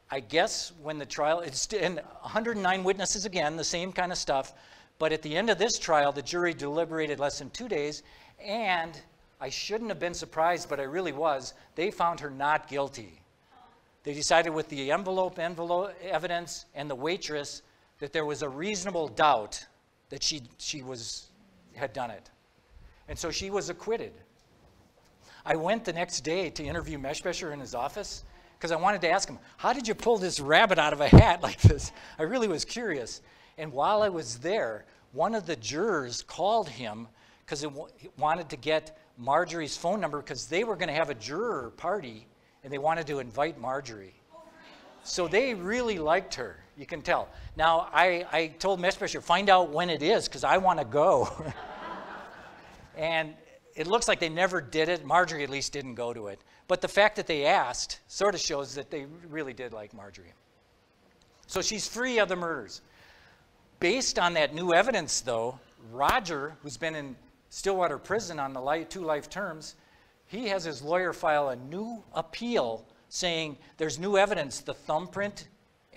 I guess when the trial, it's, and one hundred nine witnesses again, the same kind of stuff, but at the end of this trial, the jury deliberated less than two days, and I shouldn't have been surprised, but I really was, they found her not guilty. They decided with the envelope, envelope evidence and the waitress that there was a reasonable doubt that she, she was, had done it. And so she was acquitted. I went the next day to interview Meshbesher in his office, because I wanted to ask him, how did you pull this rabbit out of a hat like this? I really was curious. And while I was there, one of the jurors called him because he wanted to get Marjorie's phone number because they were going to have a juror party and they wanted to invite Marjorie. So they really liked her, you can tell. Now, I, I told Meshbesher, find out when it is because I want to go. And it looks like they never did it. Marjorie at least didn't go to it. But the fact that they asked sort of shows that they really did like Marjorie. So she's free of the murders. Based on that new evidence, though, Roger, who's been in Stillwater prison on the life, two life terms, he has his lawyer file a new appeal saying there's new evidence, the thumbprint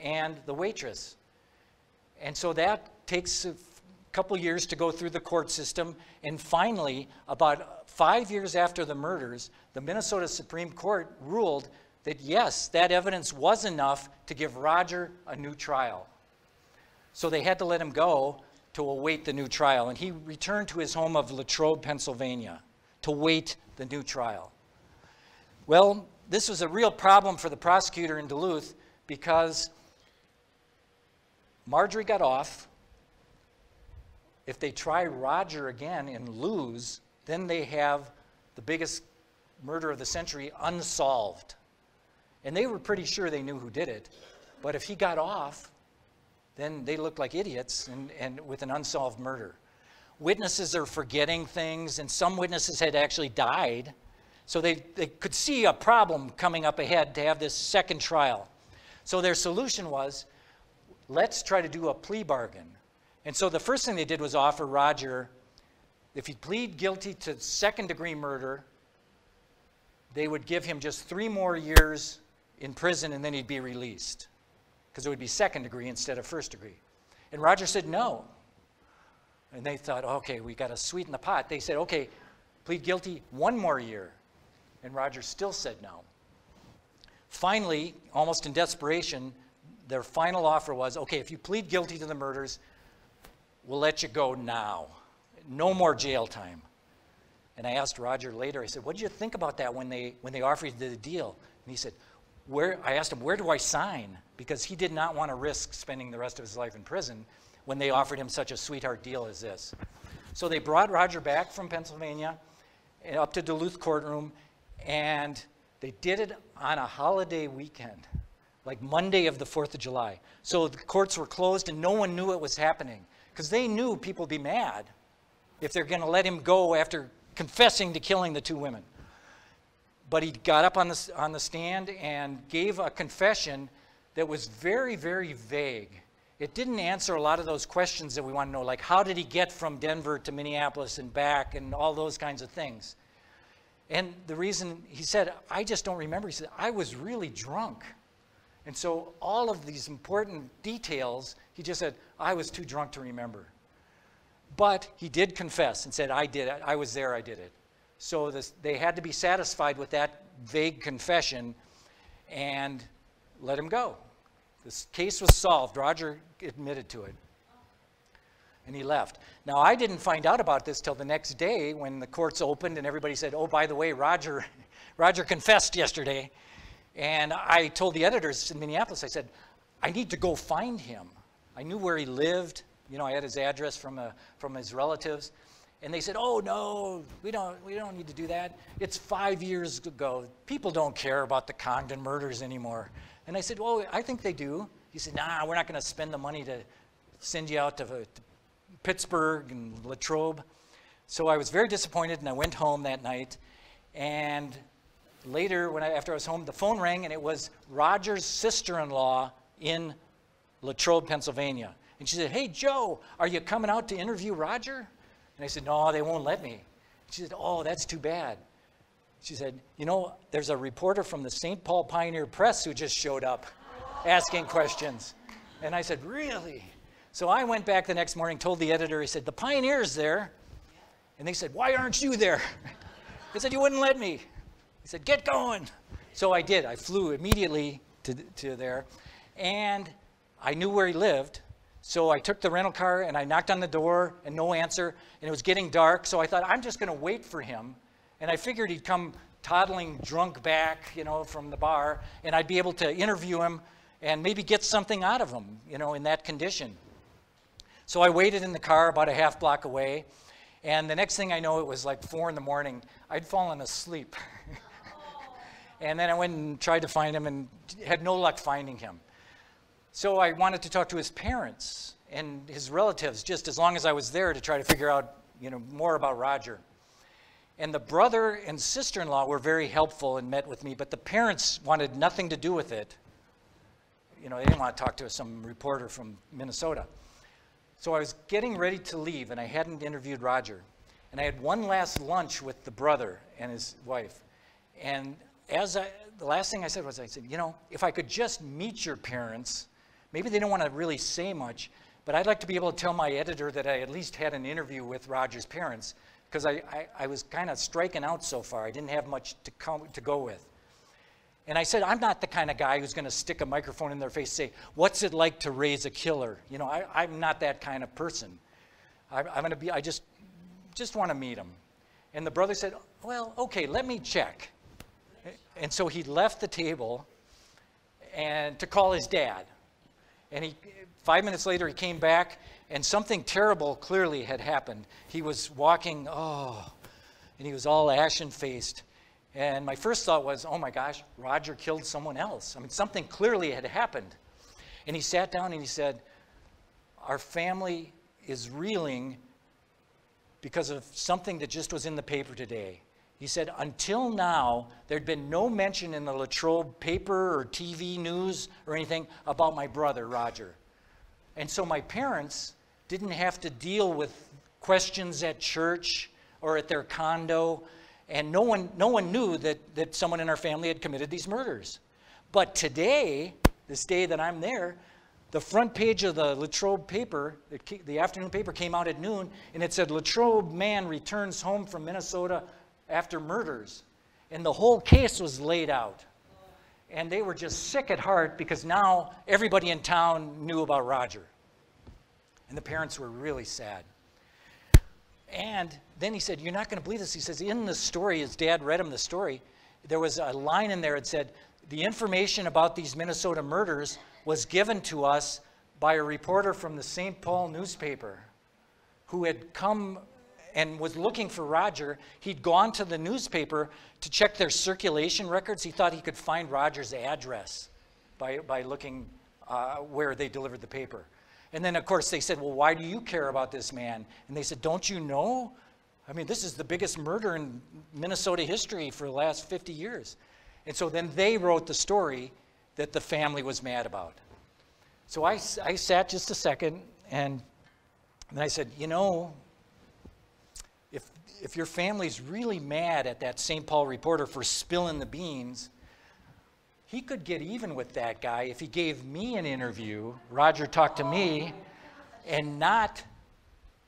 and the waitress. And so that takes a couple years to go through the court system, and finally, about five years after the murders, the Minnesota Supreme Court ruled that yes, that evidence was enough to give Roger a new trial. So they had to let him go, to await the new trial, and he returned to his home of Latrobe, Pennsylvania, to wait the new trial. Well, this was a real problem for the prosecutor in Duluth because Marjorie got off. If they try Roger again and lose, then they have the biggest murder of the century unsolved. And they were pretty sure they knew who did it. But if he got off, then they looked like idiots and, and with an unsolved murder. Witnesses are forgetting things, and some witnesses had actually died. So they, they could see a problem coming up ahead to have this second trial. So their solution was, let's try to do a plea bargain. And so the first thing they did was offer Roger, if he'd plead guilty to second degree murder, they would give him just three more years in prison and then he'd be released, because it would be second degree instead of first degree. And Roger said no. And they thought, okay, we got to sweeten the pot. They said, okay, plead guilty one more year. And Roger still said no. Finally, almost in desperation, their final offer was, okay, if you plead guilty to the murders, we'll let you go now. No more jail time. And I asked Roger later, I said, what did you think about that when they, when they offered you the deal? And he said, where, I asked him, where do I sign? Because he did not want to risk spending the rest of his life in prison when they offered him such a sweetheart deal as this. So they brought Roger back from Pennsylvania and up to Duluth courtroom, and they did it on a holiday weekend, like Monday of the fourth of July. So the courts were closed and no one knew it was happening, because they knew people would be mad if they're going to let him go after confessing to killing the two women. But he got up on the, on the stand and gave a confession that was very, very vague. It didn't answer a lot of those questions that we want to know, like how did he get from Denver to Minneapolis and back and all those kinds of things. And the reason he said, I just don't remember, he said, I was really drunk. And so all of these important details, he just said, I was too drunk to remember. But he did confess and said, I did it. I was there. I did it. So this, they had to be satisfied with that vague confession and let him go. This case was solved. Roger admitted to it. And he left. Now, I didn't find out about this till the next day when the courts opened and everybody said, oh, by the way, Roger, Roger confessed yesterday. And I told the editors in Minneapolis, I said, I need to go find him. I knew where he lived. You know, I had his address from, a, from his relatives. And they said, oh, no, we don't, we don't need to do that. It's five years ago. People don't care about the Congdon murders anymore. And I said, well, I think they do. He said, nah, we're not going to spend the money to send you out to, to Pittsburgh and Latrobe. So I was very disappointed, and I went home that night. And later, when I, after I was home, the phone rang, and it was Roger's sister-in-law in Latrobe, Pennsylvania. And she said, hey, Joe, are you coming out to interview Roger? And I said, no, they won't let me. She said, oh, that's too bad. She said, you know, there's a reporter from the Saint Paul Pioneer Press who just showed up asking questions. And I said, really? So I went back the next morning, told the editor, he said, the Pioneer's there. And they said, why aren't you there? I said, you wouldn't let me. He said, get going. So I did. I flew immediately to, to there. And I knew where he lived. So I took the rental car and I knocked on the door and no answer, and it was getting dark. So I thought, I'm just going to wait for him. And I figured he'd come toddling drunk back, you know, from the bar, and I'd be able to interview him and maybe get something out of him, you know, in that condition. So I waited in the car about a half block away. And the next thing I know, it was like four in the morning. I'd fallen asleep. And then I went and tried to find him and had no luck finding him. So I wanted to talk to his parents and his relatives just as long as I was there to try to figure out, you know, more about Roger. And the brother and sister-in-law were very helpful and met with me, but the parents wanted nothing to do with it. You know, they didn't want to talk to some reporter from Minnesota. So I was getting ready to leave, and I hadn't interviewed Roger. And I had one last lunch with the brother and his wife. And as I, the last thing I said was, I said, you know, if I could just meet your parents. Maybe they don't want to really say much, but I'd like to be able to tell my editor that I at least had an interview with Roger's parents, because I, I, I was kind of striking out so far. I didn't have much to, come, to go with. And I said, I'm not the kind of guy who's going to stick a microphone in their face and say, what's it like to raise a killer? You know, I, I'm not that kind of person. I'm, I'm going to be, I just, just want to meet him. And the brother said, well, okay, let me check. And so he left the table and to call his dad. And he, five minutes later, he came back, and something terrible clearly had happened. He was walking, oh, and he was all ashen-faced. And my first thought was, oh my gosh, Roger killed someone else. I mean, something clearly had happened. And he sat down and he said, our family is reeling because of something that just was in the paper today. He said, until now, there'd been no mention in the Latrobe paper or T V news or anything about my brother, Roger. And so my parents didn't have to deal with questions at church or at their condo, and no one, no one knew that, that someone in our family had committed these murders. But today, this day that I'm there, the front page of the Latrobe paper, the afternoon paper, came out at noon, and it said, Latrobe man returns home from Minnesota after murders, and the whole case was laid out. And they were just sick at heart because now everybody in town knew about Roger. And the parents were really sad. And then he said, you're not gonna believe this. He says, in the story, his dad read him the story, there was a line in there that said, the information about these Minnesota murders was given to us by a reporter from the Saint Paul newspaper who had come and was looking for Roger. He'd gone to the newspaper to check their circulation records. He thought he could find Roger's address by, by looking uh, where they delivered the paper. And then, of course, they said, well, why do you care about this man? And they said, don't you know? I mean, this is the biggest murder in Minnesota history for the last fifty years. And so then they wrote the story that the family was mad about. So I, I sat just a second, and then I said, you know, If, if your family's really mad at that Saint Paul reporter for spilling the beans, he could get even with that guy if he gave me an interview, Roger talked to me, and not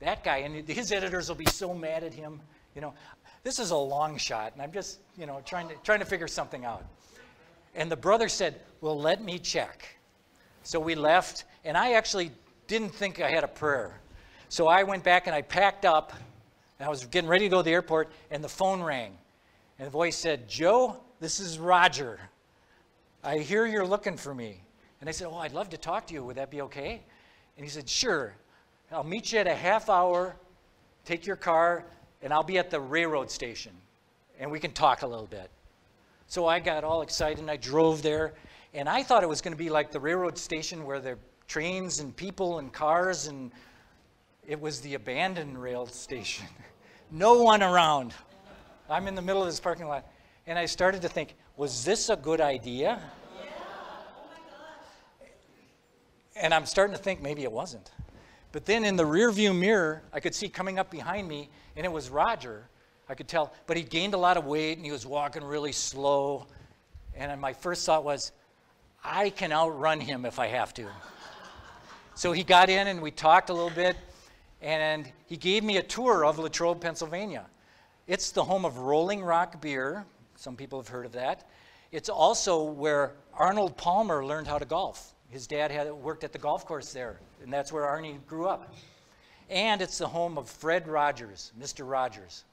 that guy. And his editors will be so mad at him. You know, this is a long shot, and I'm just, you know, trying to, trying to figure something out. And the brother said, well, let me check. So we left, and I actually didn't think I had a prayer. So I went back and I packed up, and I was getting ready to go to the airport, and the phone rang. And the voice said, Joe, this is Roger. I hear you're looking for me. And I said, oh, I'd love to talk to you. Would that be okay? And he said, sure. I'll meet you at a half hour, take your car, and I'll be at the railroad station, and we can talk a little bit. So I got all excited, and I drove there. And I thought it was going to be like the railroad station where there are trains and people and cars, and it was the abandoned rail station. No one around. I'm in the middle of this parking lot. And I started to think, was this a good idea? Yeah. Oh my gosh. And I'm starting to think maybe it wasn't. But then in the rearview mirror, I could see coming up behind me, and it was Roger. I could tell. But he gained a lot of weight, and he was walking really slow. And my first thought was, I can outrun him if I have to. So he got in, and we talked a little bit. And he gave me a tour of Latrobe, Pennsylvania. It's the home of Rolling Rock beer. Some people have heard of that. It's also where Arnold Palmer learned how to golf. His dad had worked at the golf course there, and that's where Arnie grew up. And it's the home of Fred Rogers, Mister Rogers.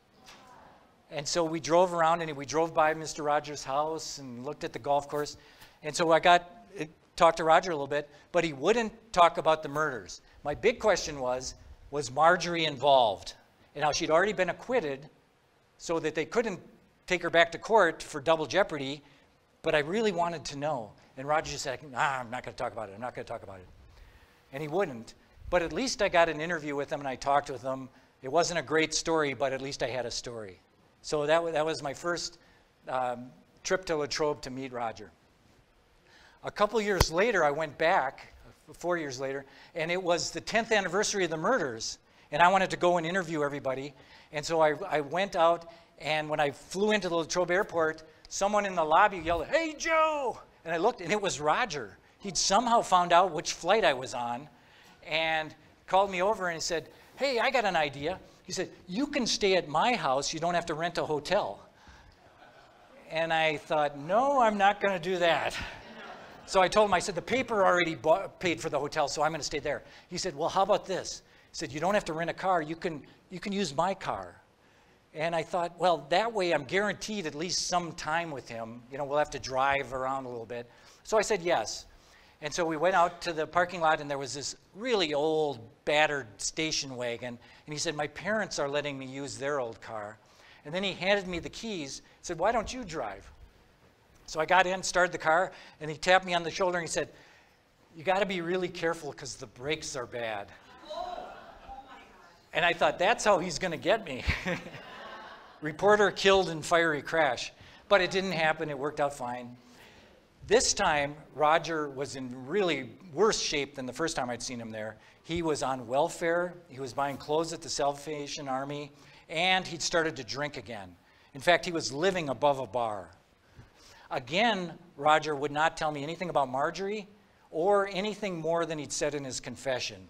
And so we drove around, and we drove by Mister Rogers' house and looked at the golf course. And so I got talked to Roger a little bit, but he wouldn't talk about the murders. My big question was, was Marjorie involved? And now she'd already been acquitted so that they couldn't take her back to court for double jeopardy, but I really wanted to know. And Roger just said, ah, I'm not gonna talk about it, I'm not gonna talk about it. And he wouldn't, but at least I got an interview with him and I talked with him. It wasn't a great story, but at least I had a story. So that, that was my first um, trip to Latrobe to meet Roger. A couple years later, I went back, four years later, and it was the tenth anniversary of the murders, and I wanted to go and interview everybody. And so I, I went out, and when I flew into the Latrobe airport, someone in the lobby yelled, hey, Joe! And I looked, and it was Roger. He'd somehow found out which flight I was on, and called me over, and he said, hey, I got an idea. He said, you can stay at my house, you don't have to rent a hotel. And I thought, no, I'm not gonna do that. So I told him, I said, the paper already bought, paid for the hotel, so I'm going to stay there. He said, well, how about this? said, you don't have to rent a car, you can, you can use my car. And I thought, well, that way I'm guaranteed at least some time with him. You know, we'll have to drive around a little bit. So I said yes. And so we went out to the parking lot, and there was this really old, battered station wagon. And he said, my parents are letting me use their old car. And then he handed me the keys, said, why don't you drive? So I got in, started the car, and he tapped me on the shoulder, and he said, you got to be really careful because the brakes are bad. Oh, oh my God. And I thought, that's how he's going to get me. Reporter killed in fiery crash. But it didn't happen. It worked out fine. This time, Roger was in really worse shape than the first time I'd seen him there. He was on welfare. He was buying clothes at the Salvation Army. And he'd started to drink again. In fact, he was living above a bar. Again, Roger would not tell me anything about Marjorie or anything more than he'd said in his confession.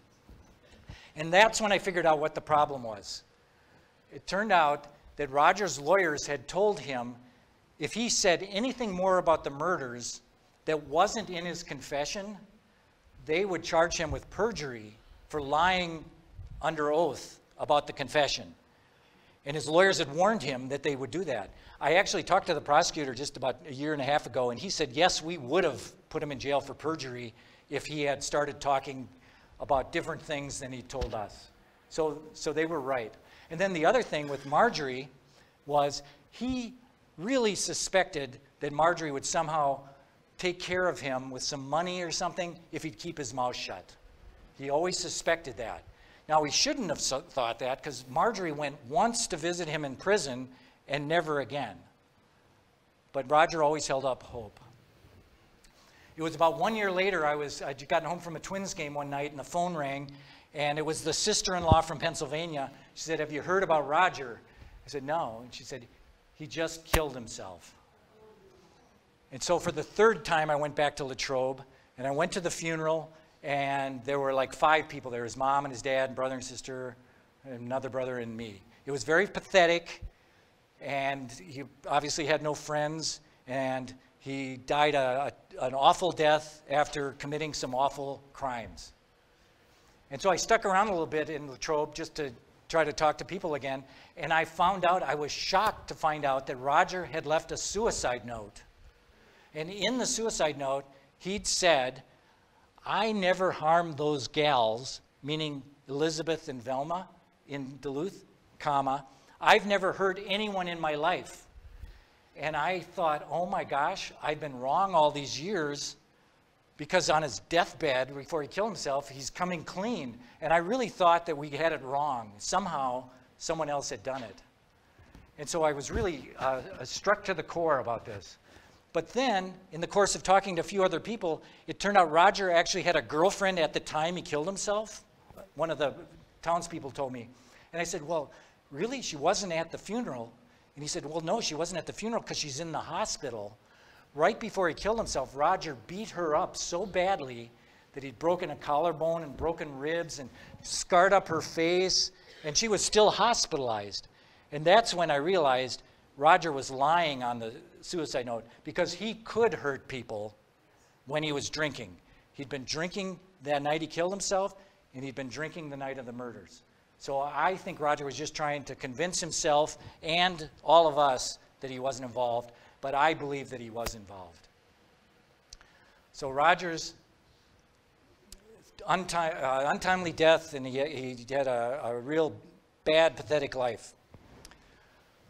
And that's when I figured out what the problem was. It turned out that Roger's lawyers had told him if he said anything more about the murders that wasn't in his confession, they would charge him with perjury for lying under oath about the confession. And his lawyers had warned him that they would do that. I actually talked to the prosecutor just about a year and a half ago, and he said, yes, we would have put him in jail for perjury if he had started talking about different things than he told us. So, so they were right. And then the other thing with Marjorie was he really suspected that Marjorie would somehow take care of him with some money or something if he'd keep his mouth shut. He always suspected that. Now, he shouldn't have thought that because Marjorie went once to visit him in prison and never again. But Roger always held up hope. It was about one year later, I was, I'd gotten home from a Twins game one night and the phone rang, and it was the sister-in-law from Pennsylvania. She said, have you heard about Roger? I said, no. And she said, he just killed himself. And so for the third time, I went back to Latrobe, and I went to the funeral, and there were like five people there. His mom and his dad and brother and sister and another brother and me. It was very pathetic, and he obviously had no friends, and he died a, a, an awful death after committing some awful crimes. And so I stuck around a little bit in Latrobe just to try to talk to people again, and I found out, I was shocked to find out that Roger had left a suicide note. And in the suicide note, he'd said, I never harmed those gals, meaning Elizabeth and Velma in Duluth, comma, I've never hurt anyone in my life. And I thought, oh my gosh, I've been wrong all these years, because on his deathbed, before he killed himself, he's coming clean. And I really thought that we had it wrong. Somehow, someone else had done it. And so I was really uh, struck to the core about this. But then, in the course of talking to a few other people, it turned out Roger actually had a girlfriend at the time he killed himself. One of the townspeople told me. And I said, well, really? She wasn't at the funeral? And he said, well, no, she wasn't at the funeral because she's in the hospital. Right before he killed himself, Roger beat her up so badly that he'd broken a collarbone and broken ribs and scarred up her face, and she was still hospitalized. And that's when I realized Roger was lying on the suicide note because he could hurt people when he was drinking. He'd been drinking that night he killed himself, and he'd been drinking the night of the murders. So I think Roger was just trying to convince himself and all of us that he wasn't involved, but I believe that he was involved. So Roger's untim uh, untimely death, and he, he had a, a real bad, pathetic life.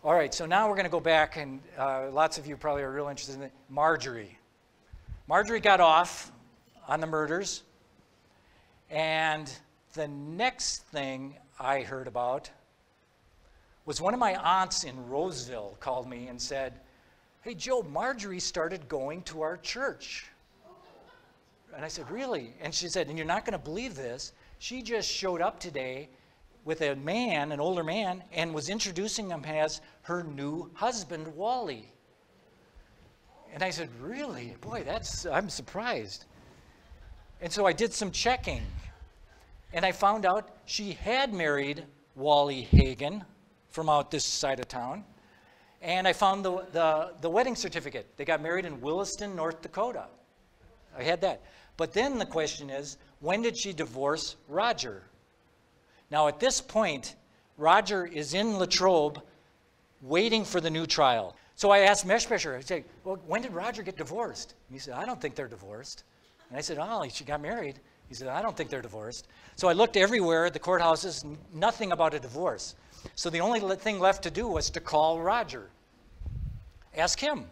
All right, so now we're going to go back, and uh, lots of you probably are real interested in it. Marjorie. Marjorie got off on the murders, and the next thing I heard about was one of my aunts in Roseville called me and said, hey, Joe, Marjorie started going to our church. And I said, really? And she said, and you're not going to believe this. She just showed up today with a man, an older man, and was introducing him as her new husband, Wally. And I said, really? Boy, that's, I'm surprised. And so I did some checking. And I found out she had married Wally Hagen from out this side of town. And I found the, the, the wedding certificate. They got married in Williston, North Dakota. I had that. But then the question is, when did she divorce Roger? Now at this point, Roger is in Latrobe waiting for the new trial. So I asked Meshbesher, I said, well, when did Roger get divorced? And he said, I don't think they're divorced. And I said, oh, she got married. He said, I don't think they're divorced. So I looked everywhere at the courthouses, nothing about a divorce. So the only thing left to do was to call Roger. Ask him,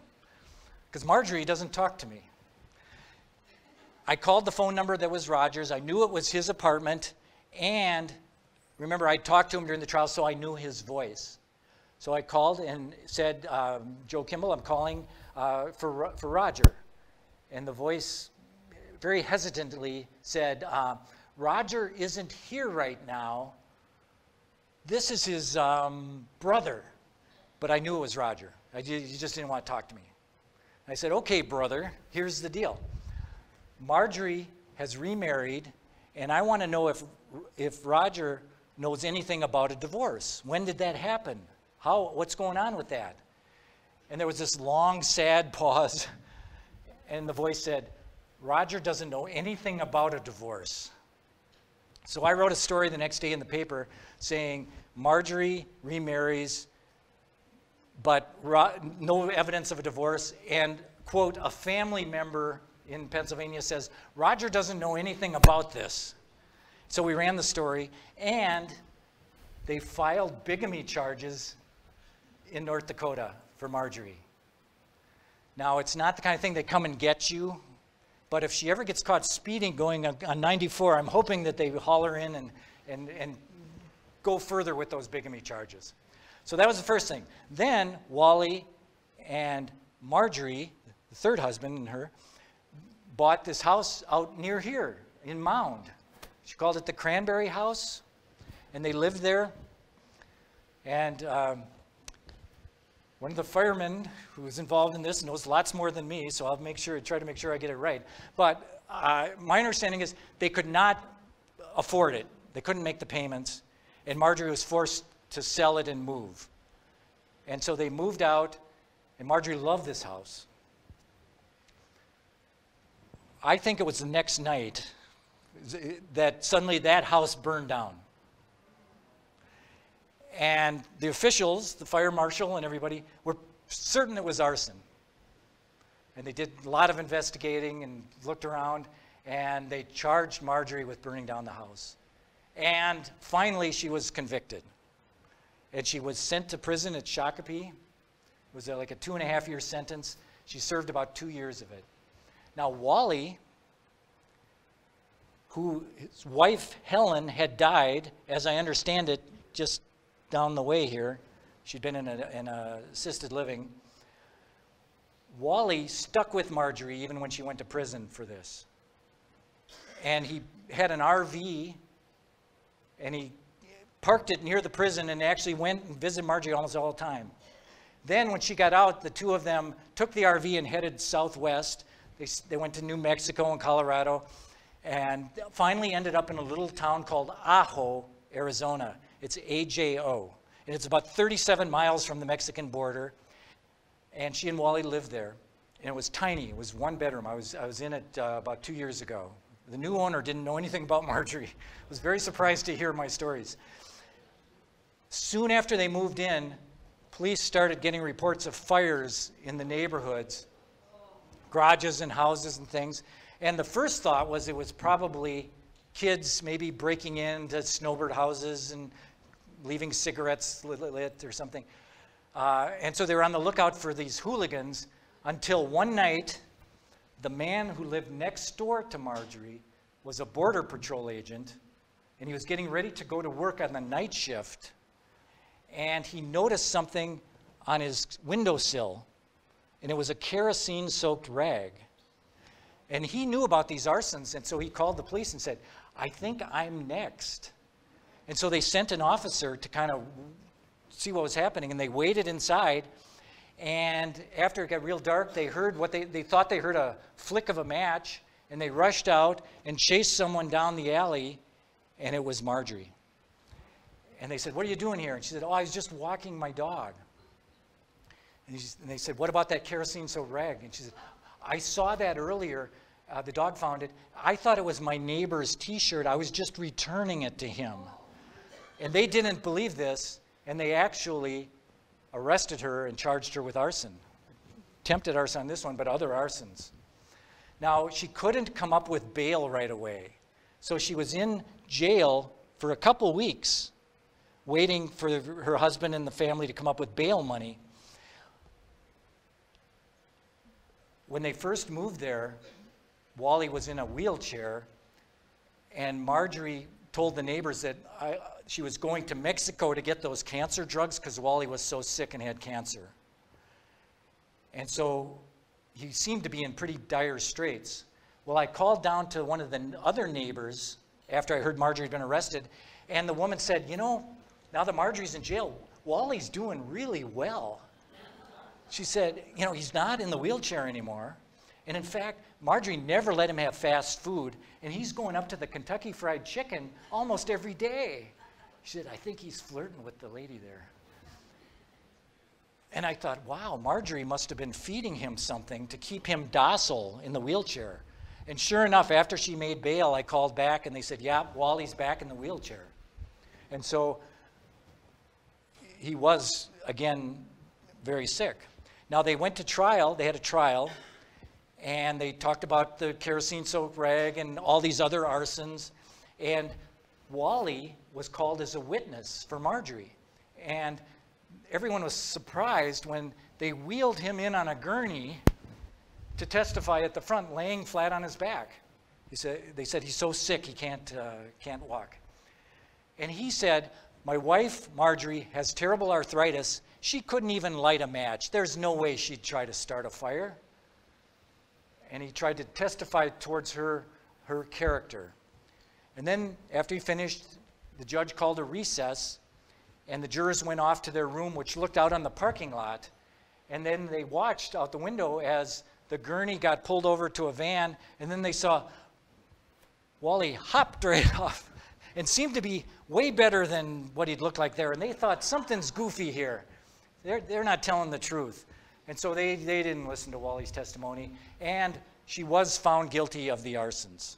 because Marjorie doesn't talk to me. I called the phone number that was Roger's. I knew it was his apartment, and remember, I talked to him during the trial, so I knew his voice. So I called and said, um, Joe Kimball, I'm calling uh, for, for Roger. And the voice very hesitantly said, uh, Roger isn't here right now. This is his um, brother. But I knew it was Roger. I, you just didn't want to talk to me. I said, okay, brother, here's the deal. Marjorie has remarried, and I want to know if, if Roger knows anything about a divorce. When did that happen? How, what's going on with that? And there was this long, sad pause, and the voice said, Roger doesn't know anything about a divorce. So I wrote a story the next day in the paper saying, Marjorie remarries, but no evidence of a divorce, and, quote, a family member in Pennsylvania says, Roger doesn't know anything about this. So we ran the story, and they filed bigamy charges in North Dakota for Marjorie. Now, it's not the kind of thing they come and get you, but if she ever gets caught speeding going on ninety-four, I'm hoping that they haul her in and, and, and go further with those bigamy charges. So that was the first thing. Then Wally and Marjorie, the third husband and her, bought this house out near here in Mound. She called it the Cranberry House, and they lived there. And um, one of the firemen who was involved in this knows lots more than me, so I'll make sure, try to make sure I get it right. But uh, my understanding is they could not afford it. They couldn't make the payments, and Marjorie was forced to sell it and move. And so they moved out, and Marjorie loved this house. I think it was the next night that suddenly that house burned down. And the officials, the fire marshal and everybody, were certain it was arson. And they did a lot of investigating and looked around, and they charged Marjorie with burning down the house. And finally, she was convicted. And she was sent to prison at Shakopee. It was like a two and a half year sentence. She served about two years of it. Now Wally, who his wife Helen had died, as I understand it, just down the way here. She'd been in a, in a assisted living. Wally stuck with Marjorie even when she went to prison for this. And he had an R V, and he parked it near the prison and actually went and visited Marjorie almost all the time. Then when she got out, the two of them took the R V and headed southwest. They, they went to New Mexico and Colorado, and finally ended up in a little town called Ajo, Arizona. It's A J O, and it's about thirty-seven miles from the Mexican border. And she and Wally lived there, and it was tiny. It was one bedroom. I was, I was in it uh, about two years ago. The new owner didn't know anything about Marjorie. Was very surprised to hear my stories. Soon after they moved in, police started getting reports of fires in the neighborhoods, garages and houses and things. And the first thought was it was probably kids maybe breaking into snowbird houses and leaving cigarettes lit or something. Uh, and so they were on the lookout for these hooligans until one night, the man who lived next door to Marjorie was a border patrol agent, and he was getting ready to go to work on the night shift, and he noticed something on his windowsill, and it was a kerosene-soaked rag. And he knew about these arsons, and so he called the police and said, I think I'm next. And so they sent an officer to kind of see what was happening, and they waited inside, and after it got real dark, they heard what they, they thought they heard a flick of a match, and they rushed out and chased someone down the alley, and it was Marjorie. And they said, what are you doing here? And she said, oh, I was just walking my dog. And, he, and they said, what about that kerosene-soaked rag? And she said, I saw that earlier. Uh, the dog found it. I thought it was my neighbor's T-shirt. I was just returning it to him. And they didn't believe this, and they actually arrested her and charged her with arson. Attempted arson on this one, but other arsons. Now, she couldn't come up with bail right away. So she was in jail for a couple weeks, waiting for her husband and the family to come up with bail money. When they first moved there, Wally was in a wheelchair, and Marjorie told the neighbors that I, she was going to Mexico to get those cancer drugs because Wally was so sick and had cancer. And so he seemed to be in pretty dire straits. Well, I called down to one of the other neighbors after I heard Marjorie had been arrested, and the woman said, you know, now that Marjorie's in jail, Wally's doing really well. She said, you know, he's not in the wheelchair anymore. And in fact, Marjorie never let him have fast food, and he's going up to the Kentucky Fried Chicken almost every day. She said, I think he's flirting with the lady there. And I thought, wow, Marjorie must have been feeding him something to keep him docile in the wheelchair. And sure enough, after she made bail, I called back, and they said, yeah, Wally's back in the wheelchair. And so he was, again, very sick. Now, they went to trial. They had a trial. And they talked about the kerosene soaked rag and all these other arsons. And Wally was called as a witness for Marjorie. And everyone was surprised when they wheeled him in on a gurney to testify at the front, laying flat on his back. He said, they said, he's so sick he can't, uh, can't walk. And he said, my wife, Marjorie, has terrible arthritis. She couldn't even light a match. There's no way she'd try to start a fire. And he tried to testify towards her, her character. And then after he finished, the judge called a recess, and the jurors went off to their room, which looked out on the parking lot. And then they watched out the window as the gurney got pulled over to a van, and then they saw Wally hopped right off and seemed to be way better than what he'd looked like there. And they thought, something's goofy here. They're, they're not telling the truth. And so they, they didn't listen to Wally's testimony, and she was found guilty of the arsons.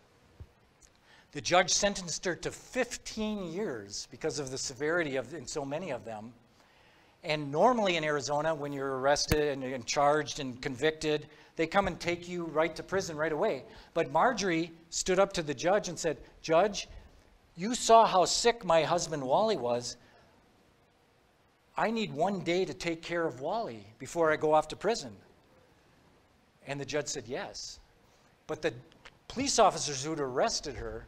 The judge sentenced her to fifteen years because of the severity of in so many of them. And normally in Arizona, when you're arrested and, and charged and convicted, they come and take you right to prison right away. But Marjorie stood up to the judge and said, Judge, you saw how sick my husband Wally was. I need one day to take care of Wally before I go off to prison. And the judge said yes. But the police officers who'd arrested her,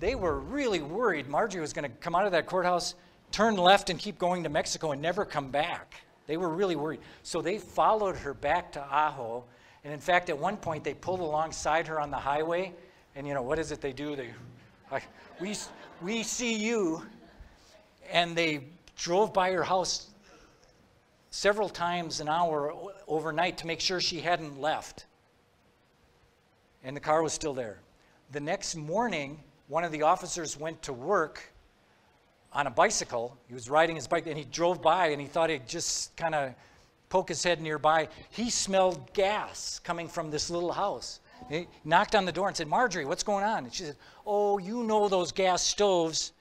they were really worried Marjorie was going to come out of that courthouse, turn left and keep going to Mexico and never come back. They were really worried. So they followed her back to Ajo. And in fact, at one point, they pulled alongside her on the highway. And you know, what is it they do? They, I, we, we see you. And they drove by her house several times an hour overnight to make sure she hadn't left. And the car was still there. The next morning, one of the officers went to work on a bicycle. He was riding his bike, and he drove by, and he thought he'd just kind of poke his head nearby. He smelled gas coming from this little house. He knocked on the door and said, Marjorie, what's going on? And she said, oh, you know those gas stoves.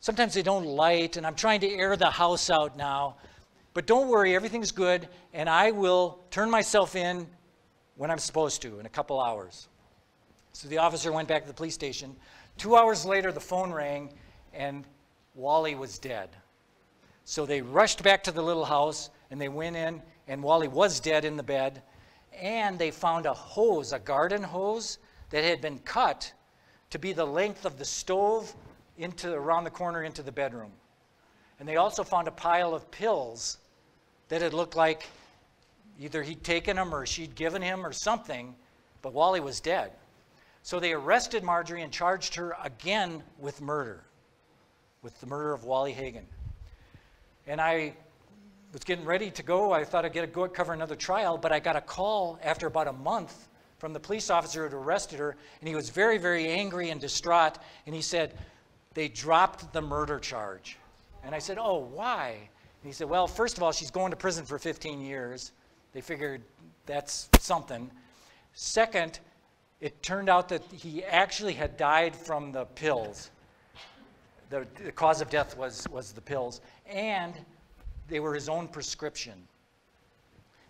Sometimes they don't light, and I'm trying to air the house out now. But don't worry, everything's good, and I will turn myself in when I'm supposed to in a couple hours. So the officer went back to the police station. Two hours later, the phone rang, and Wally was dead. So they rushed back to the little house, and they went in, and Wally was dead in the bed. And they found a hose, a garden hose, that had been cut to be the length of the stove into around the corner into the bedroom. And they also found a pile of pills that it looked like either he'd taken them or she'd given him or something, but Wally was dead. So they arrested Marjorie and charged her again with murder, with the murder of Wally Hagen. And I was getting ready to go. I thought I'd get a go cover another trial, but I got a call after about a month from the police officer who'd arrested her, and he was very, very angry and distraught, and he said, they dropped the murder charge. And I said, oh, why? And he said, well, first of all, she's going to prison for fifteen years. They figured that's something. Second, it turned out that he actually had died from the pills. the, the cause of death was, was the pills, and they were his own prescription.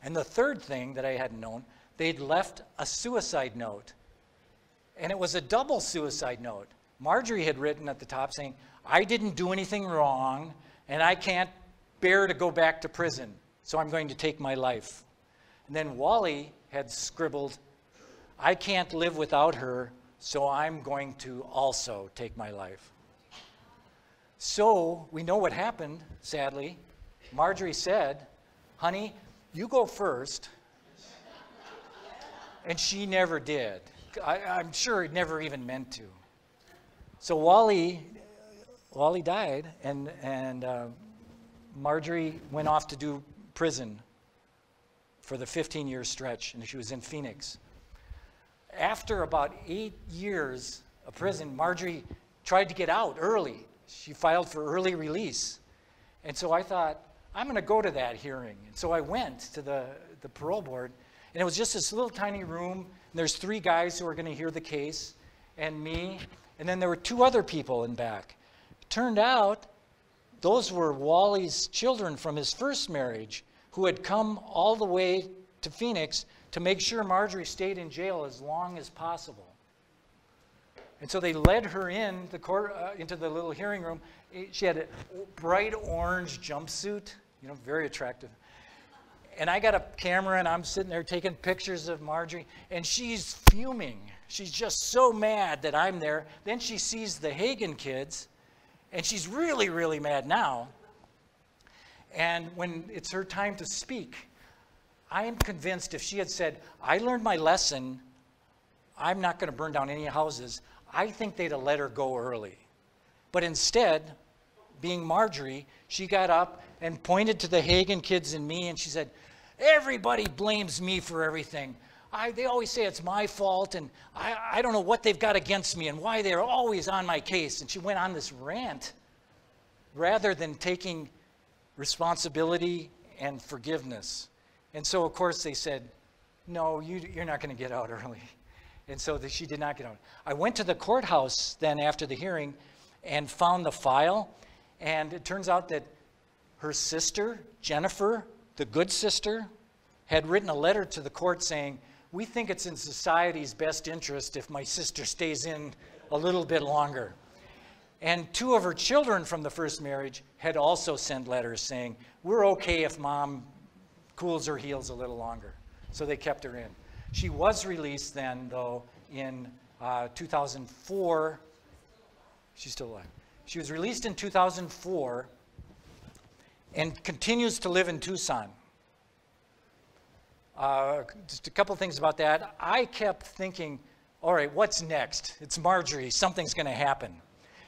And the third thing that I hadn't known, they'd left a suicide note, and it was a double suicide note. Marjorie had written at the top saying, I didn't do anything wrong, and I can't bear to go back to prison, so I'm going to take my life. And then Wally had scribbled, I can't live without her, so I'm going to also take my life. So we know what happened, sadly. Marjorie said, honey, you go first. And she never did. I, I'm sure he never even meant to. So Wally, Wally died, and, and uh, Marjorie went off to do prison for the fifteen year stretch, and she was in Phoenix. After about eight years of prison, Marjorie tried to get out early. She filed for early release. And so I thought, I'm going to go to that hearing. And so I went to the, the parole board, and it was just this little tiny room. And there's three guys who are going to hear the case, and me, and then there were two other people in back. It turned out those were Wally's children from his first marriage who had come all the way to Phoenix to make sure Marjorie stayed in jail as long as possible. And so they led her in the court, uh, into the little hearing room. She had a bright orange jumpsuit, you know, very attractive. And I got a camera, and I'm sitting there taking pictures of Marjorie, and she's fuming. She's just so mad that I'm there. Then she sees the Hagen kids, and she's really, really mad now. And when it's her time to speak, I am convinced if she had said, I learned my lesson, I'm not going to burn down any houses, I think they'd have let her go early. But instead, being Marjorie, she got up and pointed to the Hagen kids and me, and she said, everybody blames me for everything. I, they always say it's my fault, and I, I don't know what they've got against me and why they're always on my case. And she went on this rant rather than taking responsibility and forgiveness. And so, of course, they said, no, you, you're not going to get out early. And so the, she did not get out. I went to the courthouse then after the hearing and found the file. And it turns out that her sister, Jennifer, the good sister, had written a letter to the court saying, we think it's in society's best interest if my sister stays in a little bit longer. And two of her children from the first marriage had also sent letters saying, we're okay if mom cools her heels a little longer. So they kept her in. She was released then, though, in uh, two thousand four. She's still alive. She was released in two thousand four and continues to live in Tucson. Uh, just a couple things about that. I kept thinking, all right, what's next? It's Marjorie. Something's going to happen.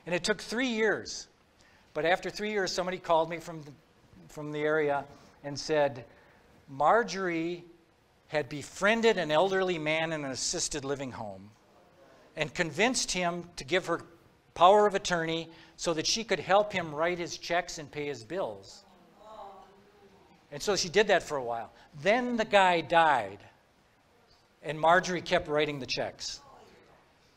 And it took three years. But after three years, somebody called me from the, from the area and said, Marjorie had befriended an elderly man in an assisted living home and convinced him to give her power of attorney so that she could help him write his checks and pay his bills. And so she did that for a while. Then the guy died, and Marjorie kept writing the checks.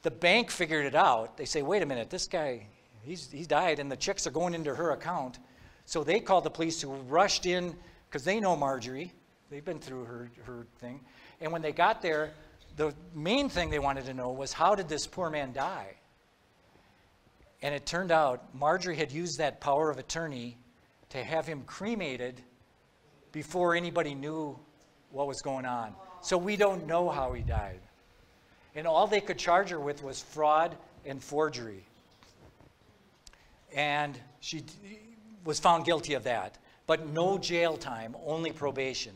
The bank figured it out. They say, wait a minute, this guy, he's, he died, and the checks are going into her account. So they called the police, who rushed in because they know Marjorie. They've been through her, her thing. And when they got there, the main thing they wanted to know was, how did this poor man die? And it turned out Marjorie had used that power of attorney to have him cremated before anybody knew what was going on. So we don't know how he died. And all they could charge her with was fraud and forgery. And she was found guilty of that, but no jail time, only probation.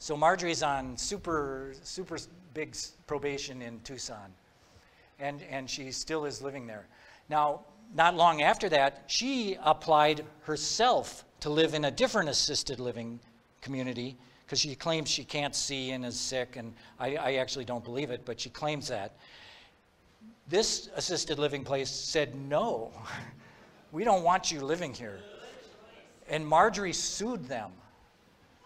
So Marjorie's on super, super big probation in Tucson, and, and she still is living there. Now, not long after that, she applied herself to live in a different assisted living community because she claims she can't see and is sick, and I, I actually don't believe it, but she claims that. This assisted living place said, no, we don't want you living here. And Marjorie sued them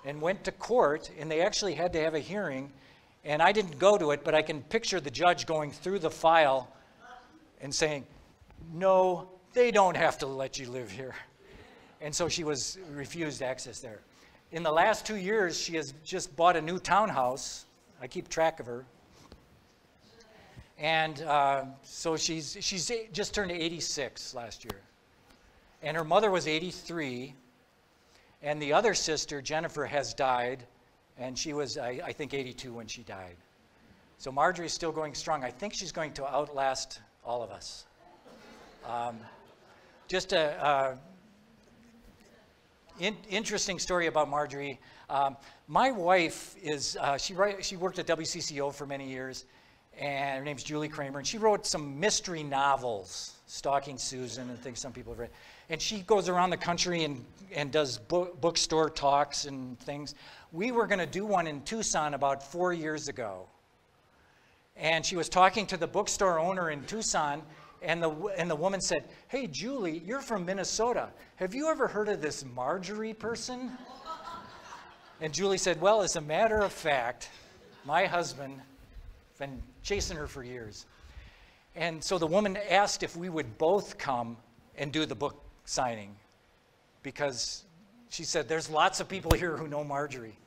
and went to court, and they actually had to have a hearing, and I didn't go to it, but I can picture the judge going through the file and saying, no, they don't have to let you live here. And so she was refused access there. In the last two years, she has just bought a new townhouse. I keep track of her. And uh, so she's, she's just turned eighty-six last year. And her mother was eighty-three. And the other sister, Jennifer, has died. And she was, I, I think, eighty-two when she died. So Marjorie's still going strong. I think she's going to outlast all of us. Um, just a... Uh, In, interesting story about Marjorie. Um, my wife is, uh, she, write, she worked at W C C O for many years, and her name's Julie Kramer, and she wrote some mystery novels, Stalking Susan and things some people have read. And she goes around the country and, and does book, bookstore talks and things. We were gonna do one in Tucson about four years ago. And she was talking to the bookstore owner in Tucson, And the, and the woman said, "Hey, Julie, you're from Minnesota. Have you ever heard of this Marjorie person?" And Julie said, "Well, as a matter of fact, my husband, I've been chasing her for years." And so the woman asked if we would both come and do the book signing, because she said, "There's lots of people here who know Marjorie."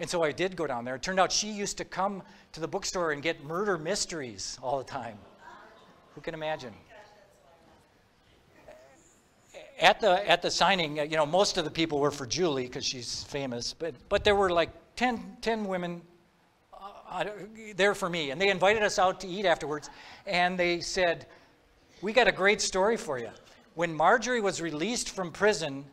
And so I did go down there. It turned out she used to come to the bookstore and get murder mysteries all the time. Who can imagine? At the, at the signing, you know, most of the people were for Julie because she's famous, but, but there were like ten, ten women uh, there for me, and they invited us out to eat afterwards, and they said, "We got a great story for you. When Marjorie was released from prison,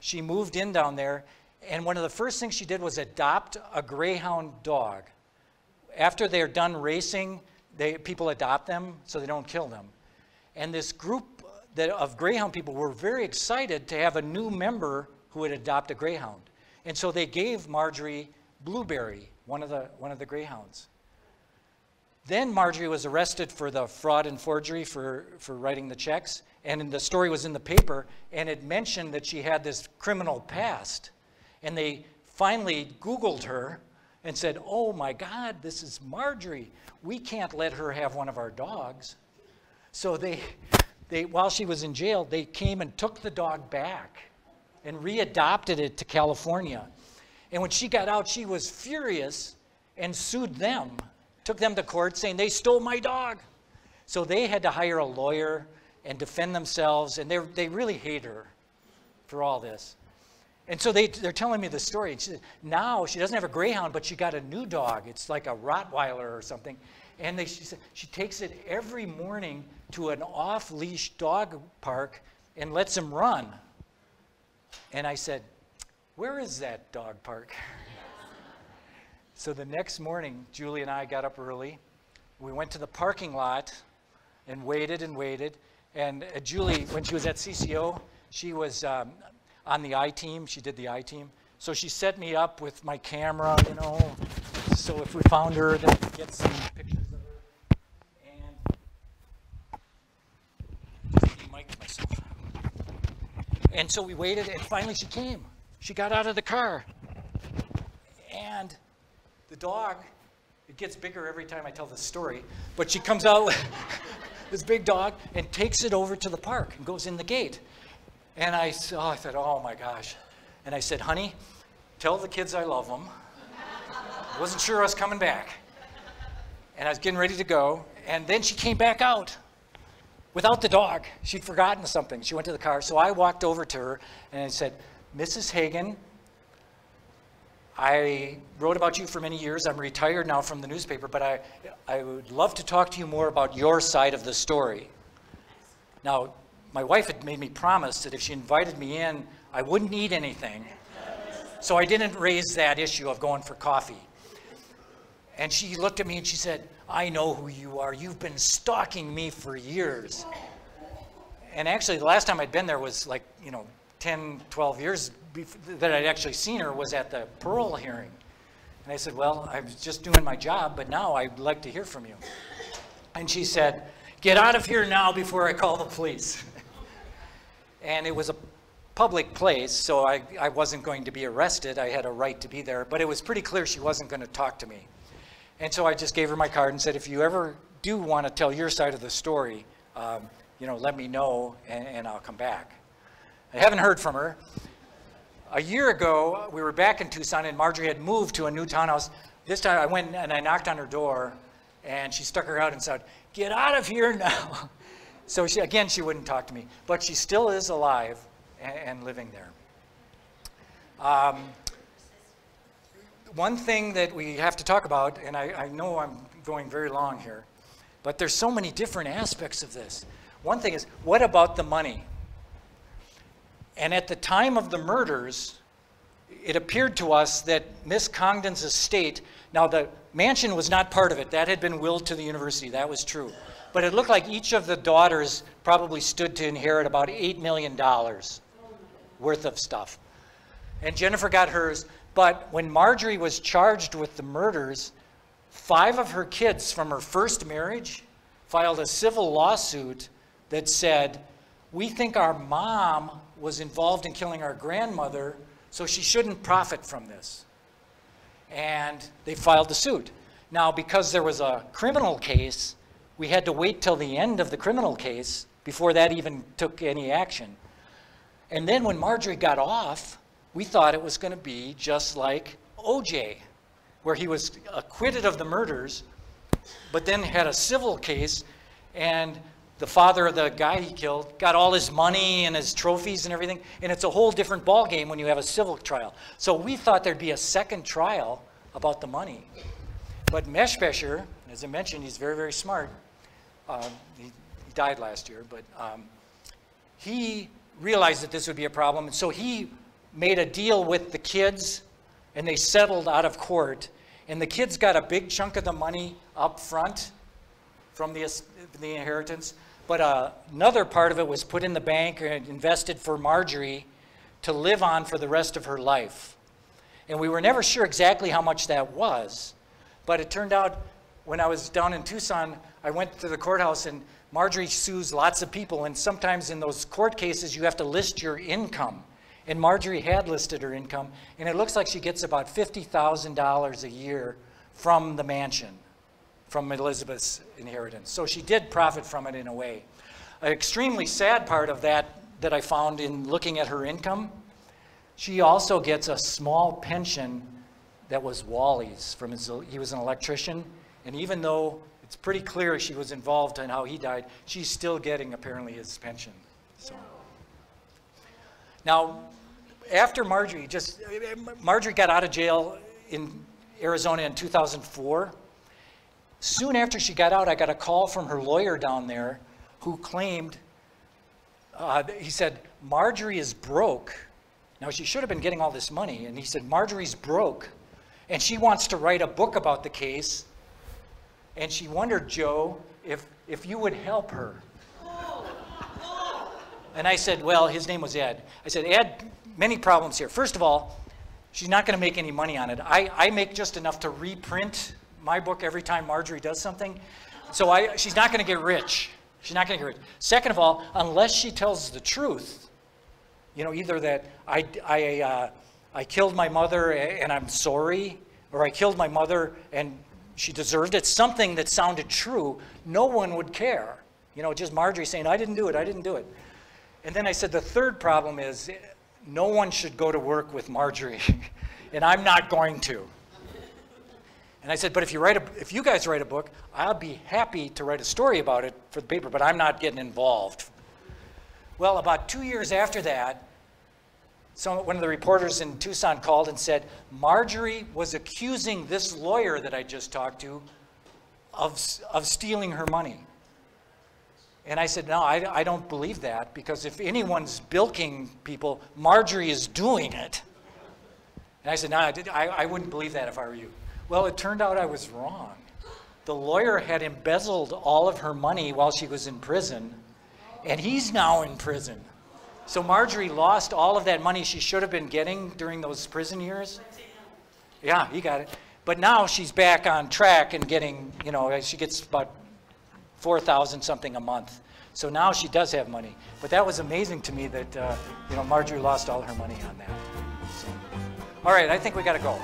she moved in down there, and one of the first things she did was adopt a greyhound dog. After they're done racing, They, people adopt them so they don't kill them." And this group that, of greyhound people were very excited to have a new member who would adopt a greyhound. And so they gave Marjorie Blueberry, one of the, one of the greyhounds. Then Marjorie was arrested for the fraud and forgery for, for writing the checks. And the story was in the paper, and it mentioned that she had this criminal past. And they finally Googled her and said, "Oh my God, this is Marjorie. We can't let her have one of our dogs." So they, they, while she was in jail, they came and took the dog back and readopted it to California. And when she got out, she was furious and sued them, took them to court saying, "They stole my dog." So they had to hire a lawyer and defend themselves, and they, they really hate her for all this. And so they, they're telling me the story. She, now she doesn't have a greyhound, but she got a new dog. It's like a Rottweiler or something. And they, she, she takes it every morning to an off-leash dog park and lets him run. And I said, "Where is that dog park?" So the next morning, Julie and I got up early. We went to the parking lot and waited and waited. And uh, Julie, when she was at C C O, she was... Um, on the I-team, she did the I-team. So she set me up with my camera, you know, so if we found her, then we could get some pictures of her. And just de-mic'd myself. And so we waited, and finally she came. She got out of the car. And the dog, it gets bigger every time I tell this story, but she comes out with this big dog and takes it over to the park and goes in the gate. And I, oh, I said, "Oh my gosh." And I said, "Honey, tell the kids I love them." I wasn't sure I was coming back. And I was getting ready to go. And then she came back out without the dog. She'd forgotten something. She went to the car. So I walked over to her and I said, "Missus Hagen, I wrote about you for many years. I'm retired now from the newspaper, but I, I would love to talk to you more about your side of the story." Now, my wife had made me promise that if she invited me in, I wouldn't eat anything. So I didn't raise that issue of going for coffee. And she looked at me and she said, "I know who you are. You've been stalking me for years." And actually, the last time I'd been there was like, you know, ten, twelve years that I'd actually seen her was at the parole hearing. And I said, "Well, I was just doing my job, but now I'd like to hear from you." And she said, "Get out of here now before I call the police." And it was a public place, so I, I wasn't going to be arrested. I had a right to be there, but it was pretty clear she wasn't going to talk to me. And so I just gave her my card and said, "If you ever do want to tell your side of the story, um, you know, let me know and, and I'll come back. I haven't heard from her. A year ago, we were back in Tucson and Marjorie had moved to a new townhouse. This time I went and I knocked on her door and she stuck her out and said, "Get out of here now." So she, again, she wouldn't talk to me, but she still is alive and, and living there. Um, one thing that we have to talk about, and I, I know I'm going very long here, but there's so many different aspects of this. One thing is, what about the money? And at the time of the murders, it appeared to us that Miss Congdon's estate, now the mansion was not part of it, that had been willed to the university, that was true. But it looked like each of the daughters probably stood to inherit about eight million dollars worth of stuff. And Jennifer got hers, but when Marjorie was charged with the murders, five of her kids from her first marriage filed a civil lawsuit that said, we think our mom was involved in killing our grandmother, so she shouldn't profit from this. And they filed the suit. Now, because there was a criminal case, we had to wait till the end of the criminal case before that even took any action. And then when Marjorie got off, we thought it was going to be just like O J, where he was acquitted of the murders, but then had a civil case, and the father of the guy he killed got all his money and his trophies and everything, and it's a whole different ball game when you have a civil trial. So we thought there'd be a second trial about the money. But Meshbesher, as I mentioned, he's very, very smart. Um, he, he died last year, but um, he realized that this would be a problem, and so he made a deal with the kids, and they settled out of court, and the kids got a big chunk of the money up front from the, the inheritance, but uh, another part of it was put in the bank and invested for Marjorie to live on for the rest of her life. And we were never sure exactly how much that was, but it turned out when I was down in Tucson, I went to the courthouse, and Marjorie sues lots of people, and sometimes in those court cases you have to list your income. And Marjorie had listed her income, and it looks like she gets about fifty thousand dollars a year from the mansion, from Elizabeth's inheritance. So she did profit from it in a way. An extremely sad part of that that I found in looking at her income, she also gets a small pension that was Wally's. From his, he was an electrician, and even though it's pretty clear she was involved in how he died, she's still getting apparently his pension. So. Now, after Marjorie, just, Marjorie got out of jail in Arizona in two thousand four. Soon after she got out, I got a call from her lawyer down there who claimed, uh, he said, Marjorie is broke. Now, she should have been getting all this money. And he said, Marjorie's broke, and she wants to write a book about the case. And she wondered, Joe, if, if you would help her. And I said, well, his name was Ed. I said, Ed, many problems here. First of all, she's not going to make any money on it. I, I make just enough to reprint my book every time Marjorie does something. So I, she's not going to get rich. She's not going to get rich. Second of all, unless she tells the truth, you know, either that I, I, uh, I killed my mother and I'm sorry, or I killed my mother and she deserved it, something that sounded true, no one would care. You know, just Marjorie saying, I didn't do it, I didn't do it. And then I said, the third problem is no one should go to work with Marjorie, and I'm not going to. And I said, but if you, write a, if you guys write a book, I'll be happy to write a story about it for the paper, but I'm not getting involved. Well, about two years after that, some, one of the reporters in Tucson called and said, Marjorie was accusing this lawyer that I just talked to of, of stealing her money. And I said, no, I, I don't believe that, because if anyone's bilking people, Marjorie is doing it. And I said, no, I, did, I, I wouldn't believe that if I were you. Well, it turned out I was wrong. The lawyer had embezzled all of her money while she was in prison, and he's now in prison. So Marjorie lost all of that money she should have been getting during those prison years. Yeah, he got it. But now she's back on track and getting, you know, she gets about four thousand something a month. So now she does have money. But that was amazing to me that uh, you know, Marjorie lost all her money on that. So. All right, I think we got to go.